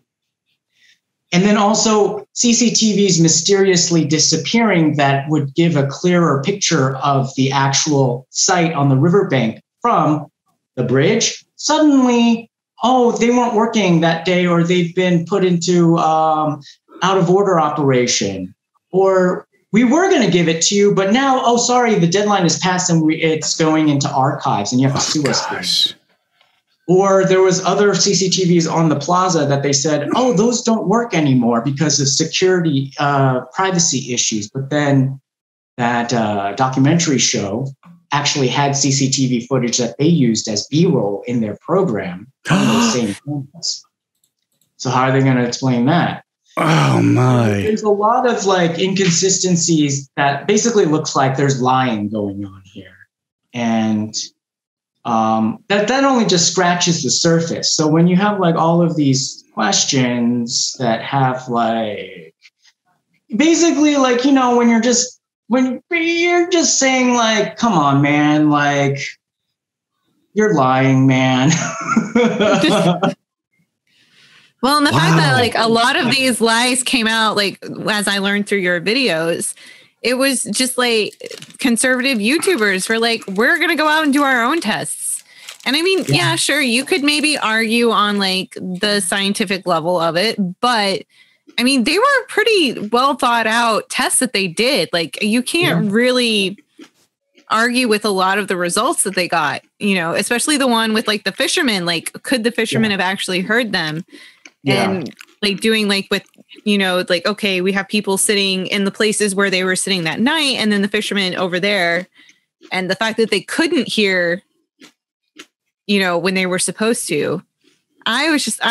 And then also CCTVs mysteriously disappearing that would give a clearer picture of the actual site on the riverbank from the bridge. Suddenly, oh, they weren't working that day, or they've been put into out of order operation, or we were going to give it to you, but now, oh, sorry, the deadline is passed and it's going into archives and you have to sue us. Or there was other CCTVs on the plaza that they said, oh, those don't work anymore because of security, privacy issues. But then that documentary show actually had CCTV footage that they used as B-roll in their program on those same cameras. So how are they going to explain that? Oh, my. There's a lot of like inconsistencies that basically looks like there's lying going on here. And that only just scratches the surface. So when you have like all of these questions that have like basically like, you know, when you're just saying like, come on, man, like you're lying, man. Well, and the fact that like a lot of these lies came out, like as I learned through your videos, it was just like conservative YouTubers were like, we're going to go out and do our own tests. And I mean, yeah, sure. You could maybe argue on like the scientific level of it, but I mean, they were pretty well thought out tests that they did. Like you can't really argue with a lot of the results that they got, you know, especially the one with like the fishermen, like could the fishermen have actually heard them? And like doing like with, you know, like, okay, we have people sitting in the places where they were sitting that night and then the fishermen over there. And the fact that they couldn't hear, you know, when they were supposed to, I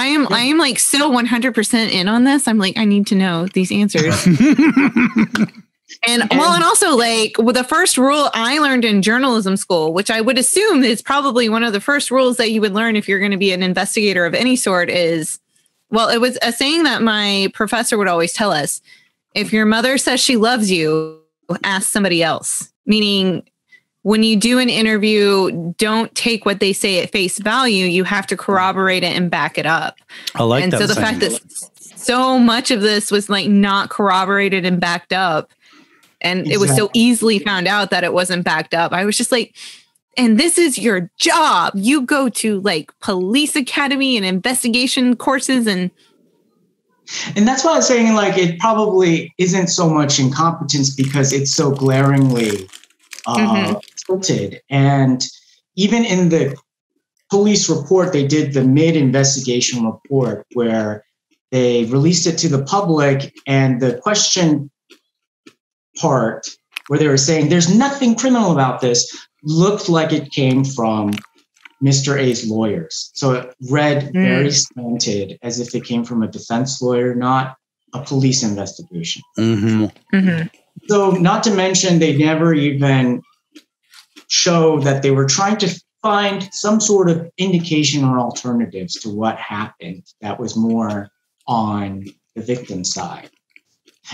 am like still 100% in on this. I'm like, I need to know these answers. And also like with the first rule I learned in journalism school, which I would assume is probably one of the first rules that you would learn if you're going to be an investigator of any sort is, well, it was a saying that my professor would always tell us, if your mother says she loves you, ask somebody else. Meaning when you do an interview, don't take what they say at face value. You have to corroborate it and back it up. I like that. And so the fact that so much of this was like not corroborated and backed up, and it was so easily found out that it wasn't backed up. I was just like, and this is your job. You go to like police academy and investigation courses. And that's why I was saying like, it probably isn't so much incompetence because it's so glaringly tilted. And even in the police report, they did the mid-investigation report where they released it to the public, and the question part where they were saying there's nothing criminal about this looked like it came from Mr. A's lawyers. So it read very slanted, as if it came from a defense lawyer, not a police investigation. So not to mention, they never even show that they were trying to find some sort of indication or alternatives to what happened that was more on the victim side.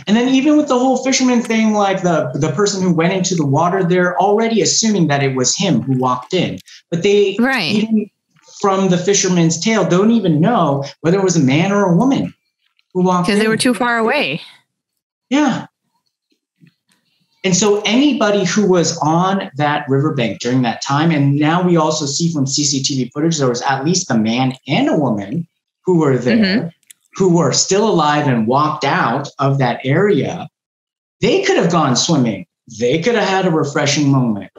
And then even with the whole fisherman thing, like the person who went into the water, they're already assuming that it was him who walked in. But they, even from the fisherman's tale, don't even know whether it was a man or a woman who walked in. Because they were too far away. Yeah. And so anybody who was on that riverbank during that time, and now we also see from CCTV footage, there was at least a man and a woman who were there, mm-hmm. who were still alive and walked out of that area. They could have gone swimming. They could have had a refreshing moment.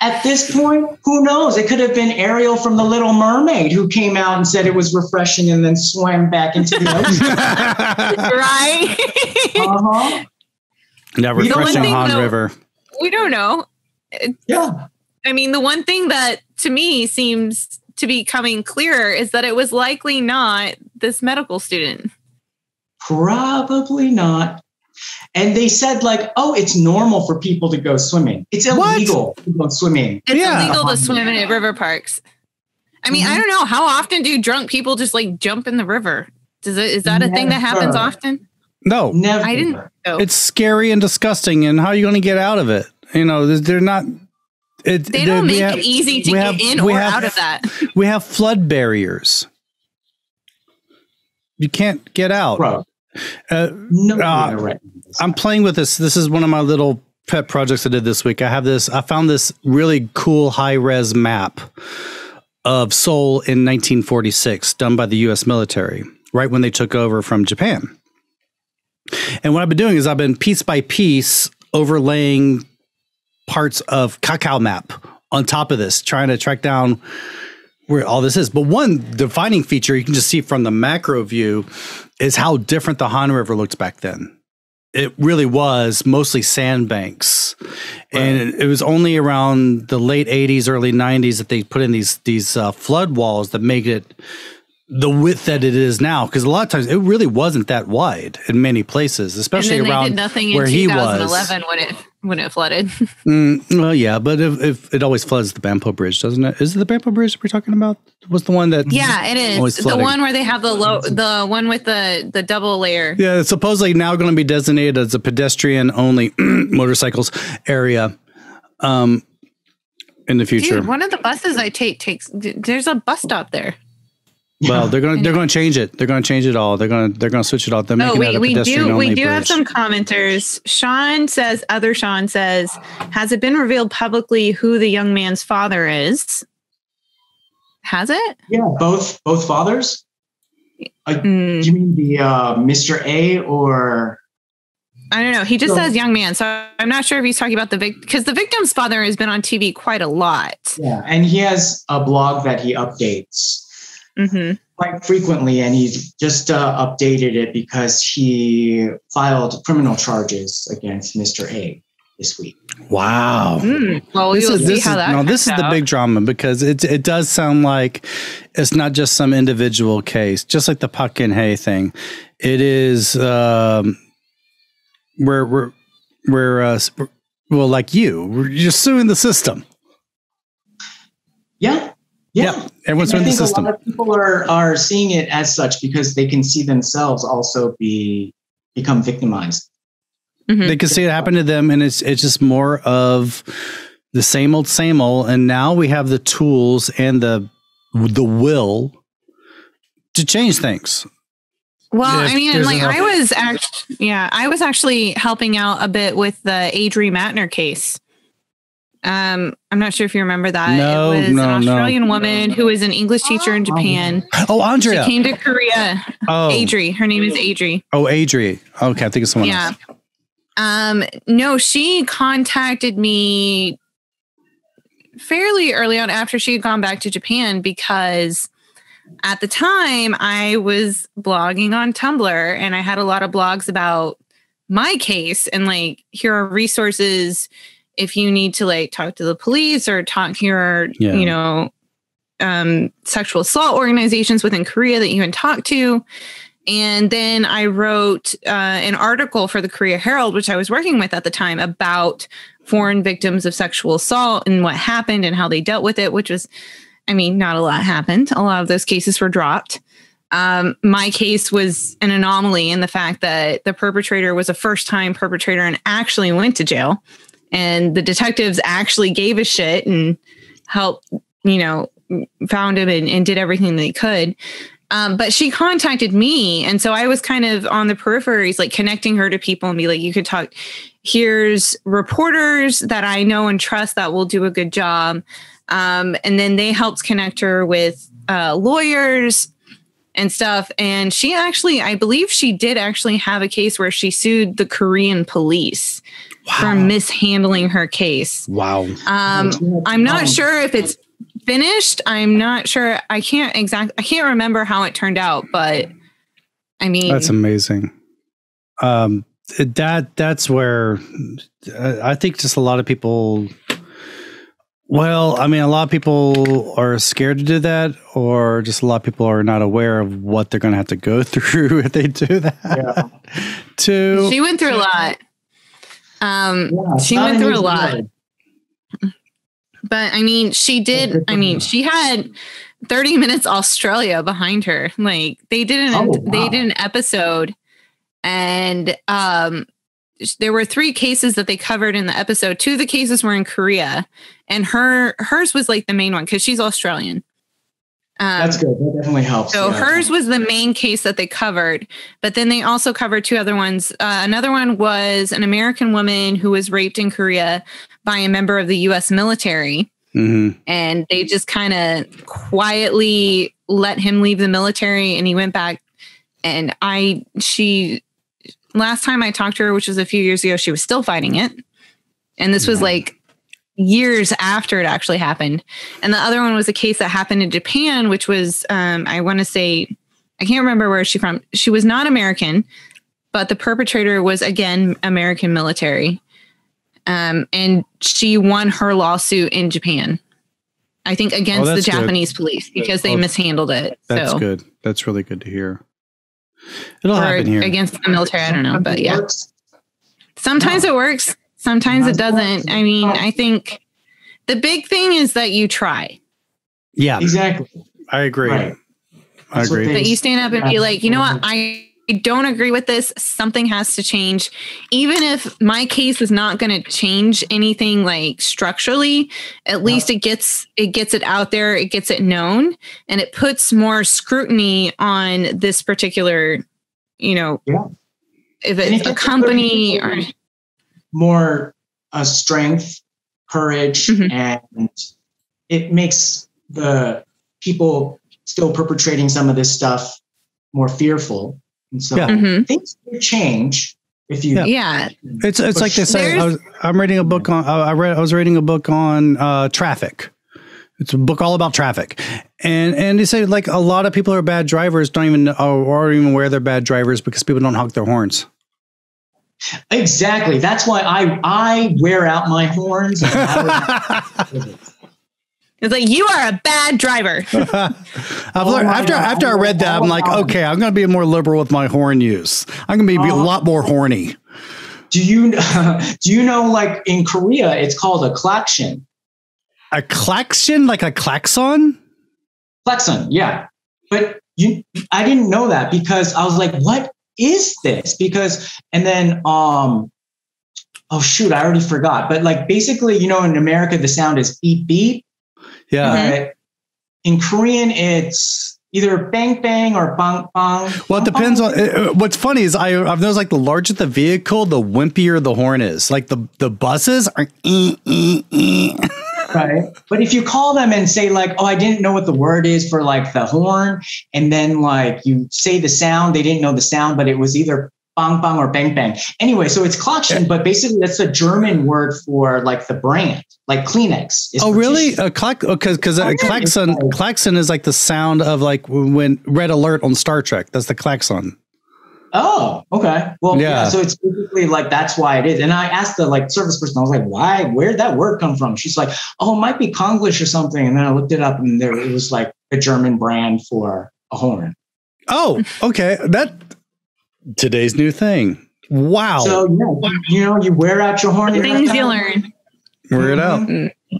At this point, who knows? It could have been Ariel from The Little Mermaid who came out and said it was refreshing and then swam back into the ocean. Right? Uh-huh. Now, refreshing Han River. We don't know. Yeah. I mean, the one thing that to me seems to be coming clearer is that it was likely not this medical student. Probably not. And they said, like, oh, it's normal for people to go swimming. It's illegal to go swimming. It's illegal to swim in river parks. I mean, mm-hmm. I don't know. How often do drunk people just like jump in the river? Is that a thing that happens often? No. Never. I didn't know. It's scary and disgusting. And how are you going to get out of it? You know, they're not. They don't make it easy to get in or out of that. We have flood barriers. You can't get out. Right. I'm playing with this. This is one of my little pet projects I did this week. I found this really cool high-res map of Seoul in 1946 done by the U.S. military right when they took over from Japan. And what I've been doing is I've been piece by piece overlaying parts of Kakao Map on top of this, trying to track down where all this is. But one defining feature you can just see from the macro view is how different the Han River looked back then. It really was mostly sandbanks. Right. And it was only around the late 80s, early 90s that they put in these flood walls that make it the width that it is now. Because a lot of times it really wasn't that wide in many places, especially around where he was. 2011 when it flooded. Well, yeah, but if it always floods the Banpo Bridge, doesn't it? Is it the Banpo Bridge we're talking about? Was the one that? Yeah, it is the one where they have the one with the double layer. Yeah, it's supposedly now going to be designated as a pedestrian only motorcycles area in the future. Dude, one of the buses I take takes. There's a bus stop there. Well, they're going to change it. They're going to change it all. They're going to switch it all. They're making it a pedestrian only bridge. We do have some commenters. Sean says, has it been revealed publicly who the young man's father is? Has it? Yeah, both fathers. Do you mean the Mr. A or? I don't know. He just says young man. So I'm not sure if he's talking about the victim, because the victim's father has been on TV quite a lot. Yeah, and he has a blog that he updates. Mm-hmm. Quite frequently, and he just updated it because he filed criminal charges against Mr. A this week. Wow! Well, this is the big drama, because it does sound like it's not just some individual case, just like the Park Geun-hye thing. It is you're suing the system. Yeah. Yeah, everyone's in the system. A lot of people are seeing it as such because they can see themselves also become victimized. Mm-hmm. They can see it happen to them, and it's just more of the same old. And now we have the tools and the will to change things. Well, I mean, like I was actually helping out a bit with the Adrian Mattner case. I'm not sure if you remember that. No, it was an Australian woman who was an English teacher in Japan. Oh, Andrea. She came to Korea. Oh. Adri. Her name is Adri. Oh, Adri. Okay, I think it's someone else. No, she contacted me fairly early on after she had gone back to Japan, because at the time I was blogging on Tumblr and I had a lot of blogs about my case and like, here are resources if you need to like talk to the police or talk here, you know, sexual assault organizations within Korea that you can talk to. And then I wrote an article for the Korea Herald, which I was working with at the time, about foreign victims of sexual assault and what happened and how they dealt with it, which was, I mean, not a lot happened. A lot of those cases were dropped. My case was an anomaly in the fact that the perpetrator was a first-time perpetrator and actually went to jail. And the detectives actually gave a shit and helped, you know, found him and did everything they could. But she contacted me. And so I was kind of on the peripheries, like connecting her to people and be like, you could talk. Here's reporters that I know and trust that will do a good job. And then they helped connect her with lawyers and stuff. And she actually, I believe she did actually have a case where she sued the Korean police for mishandling her case. I'm not sure if it's finished. I'm not sure. I can't remember how it turned out, but I mean, that's amazing. That's where I think just a lot of people, well, I mean, a lot of people are scared to do that, or just a lot of people are not aware of what they're going to have to go through if they do that. Yeah. She went through a lot. She went through a lot. But I mean, she did. I mean, she had 30 Minutes Australia behind her. Like they did an episode, and there were three cases that they covered in the episode. Two of the cases were in Korea, and hers was like the main one because she's Australian. That's good. That definitely helps. So hers was the main case that they covered, but then they also covered two other ones. Another one was an American woman who was raped in Korea by a member of the U.S. military. Mm-hmm. And they just kind of quietly let him leave the military, and he went back. And last time I talked to her, which was a few years ago, she was still fighting it. And this was like years after it actually happened. And the other one was a case that happened in Japan, which was, I want to say, I can't remember where she from. She was not American, but the perpetrator was, again, American military. And she won her lawsuit in Japan, I think, against the Japanese police because they mishandled it. That's good. That's really good to hear. It'll happen here. Against the military, I don't know, but yeah. Sometimes it works. Sometimes it doesn't. I mean, I think the big thing is that you try. Yeah, exactly. I agree. Right. I agree. That you stand up and be like, you know what? I don't agree with this. Something has to change. Even if my case is not going to change anything like structurally, at least it gets it out there. It gets it known, and it puts more scrutiny on this particular, if it's a company or... more strength, courage, and it makes the people still perpetrating some of this stuff more fearful. And so things will change if you. Yeah. It's like this. I was reading a book on traffic. It's a book all about traffic. And they say like a lot of people who are bad drivers aren't even aware they're bad drivers because people don't honk their horns. Exactly. That's why I wear out my horns. It's like, you are a bad driver. After I read that, I'm like, okay, I'm going to be more liberal with my horn use. I'm going to be a lot more horny. Do you know, like in Korea, it's called a klaxon. A klaxon? Like a klaxon? Klaxon, yeah. But I didn't know that because I was like, what is this? Because, and then I already forgot, but like basically, in America the sound is beep beep, right? In Korean it's either bang bang or bang bang. Well, it depends on what's funny is I've noticed, like the larger the vehicle, the wimpier the horn is. Like the buses are right, but if you call them and say like, oh, I didn't know what the word is for like the horn, and then like you say the sound, they didn't know the sound, but it was either bang bang or bang bang. Anyway, so it's klaxon, but basically that's a German word for like the brand, like Kleenex. Oh, really? Klaxon is like the sound of like when Red Alert on Star Trek. That's the klaxon. Oh, okay. Well, yeah. So it's basically like, that's why it is. And I asked the like service person, I was like, why, where'd that word come from? She's like, oh, it might be Konglish or something. And then I looked it up and it was like a German brand for a horn. Oh, okay. Today's new thing. Wow. So, you wear out your horn. Things you learn. Wear it out. Mm-hmm.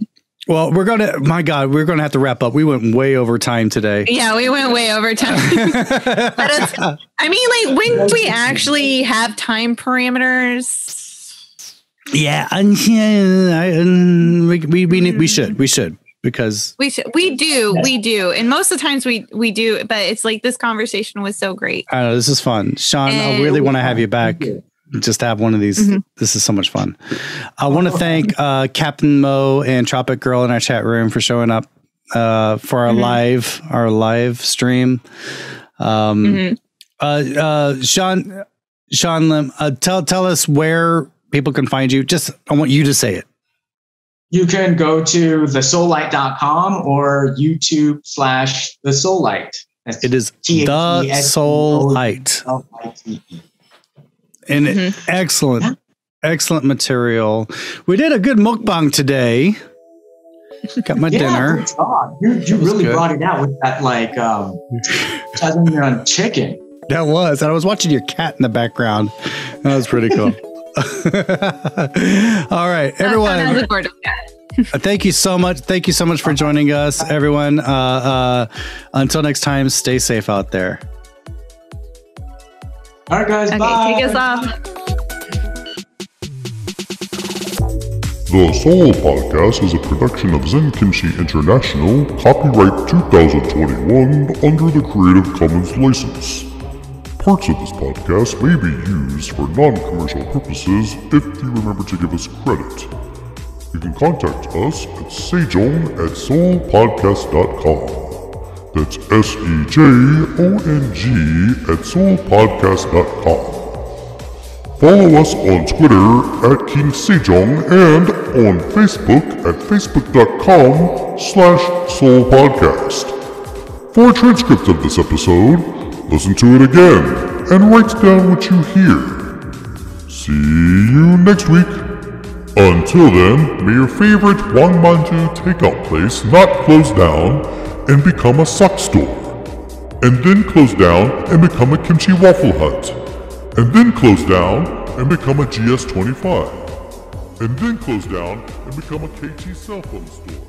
Well, we're going to have to wrap up. We went way over time today. Yeah, we went way over time. But when we actually have time parameters. Yeah, we should. because we do. And most of the times we do, but it's like this conversation was so great. I know, this is fun. Sean, and I really want to have you back. Just have one of these. Mm-hmm. This is so much fun. I want to thank Captain Mo and Tropic Girl in our chat room for showing up for our live stream. Sean Lim, tell us where people can find you. Just, I want you to say it. You can go to thesoullight.com or YouTube/thesoullight. It is The Soul Light. And excellent material. We did a good mukbang today. Got my dinner. You really brought it out with that, like, touching on chicken. That was. I was watching your cat in the background. That was pretty cool. All right, everyone. Thank you so much. Thank you so much for joining us, everyone. Until next time, stay safe out there. All right, guys. Okay, bye. Take us off. The Seoul Podcast is a production of Zen Kimchi International, copyright 2021 under the Creative Commons license. Parts of this podcast may be used for non-commercial purposes if you remember to give us credit. You can contact us at sejon@seoulpodcast.com. That's SEJONG@seoulpodcast.com. Follow us on Twitter at King Sejong and on Facebook at facebook.com/seoulpodcast. For a transcript of this episode, listen to it again, and write down what you hear. See you next week. Until then, may your favorite Wangmanju takeout place not close down and become a sock store. And then close down and become a kimchi waffle hut. And then close down and become a GS25. And then close down and become a KT cell phone store.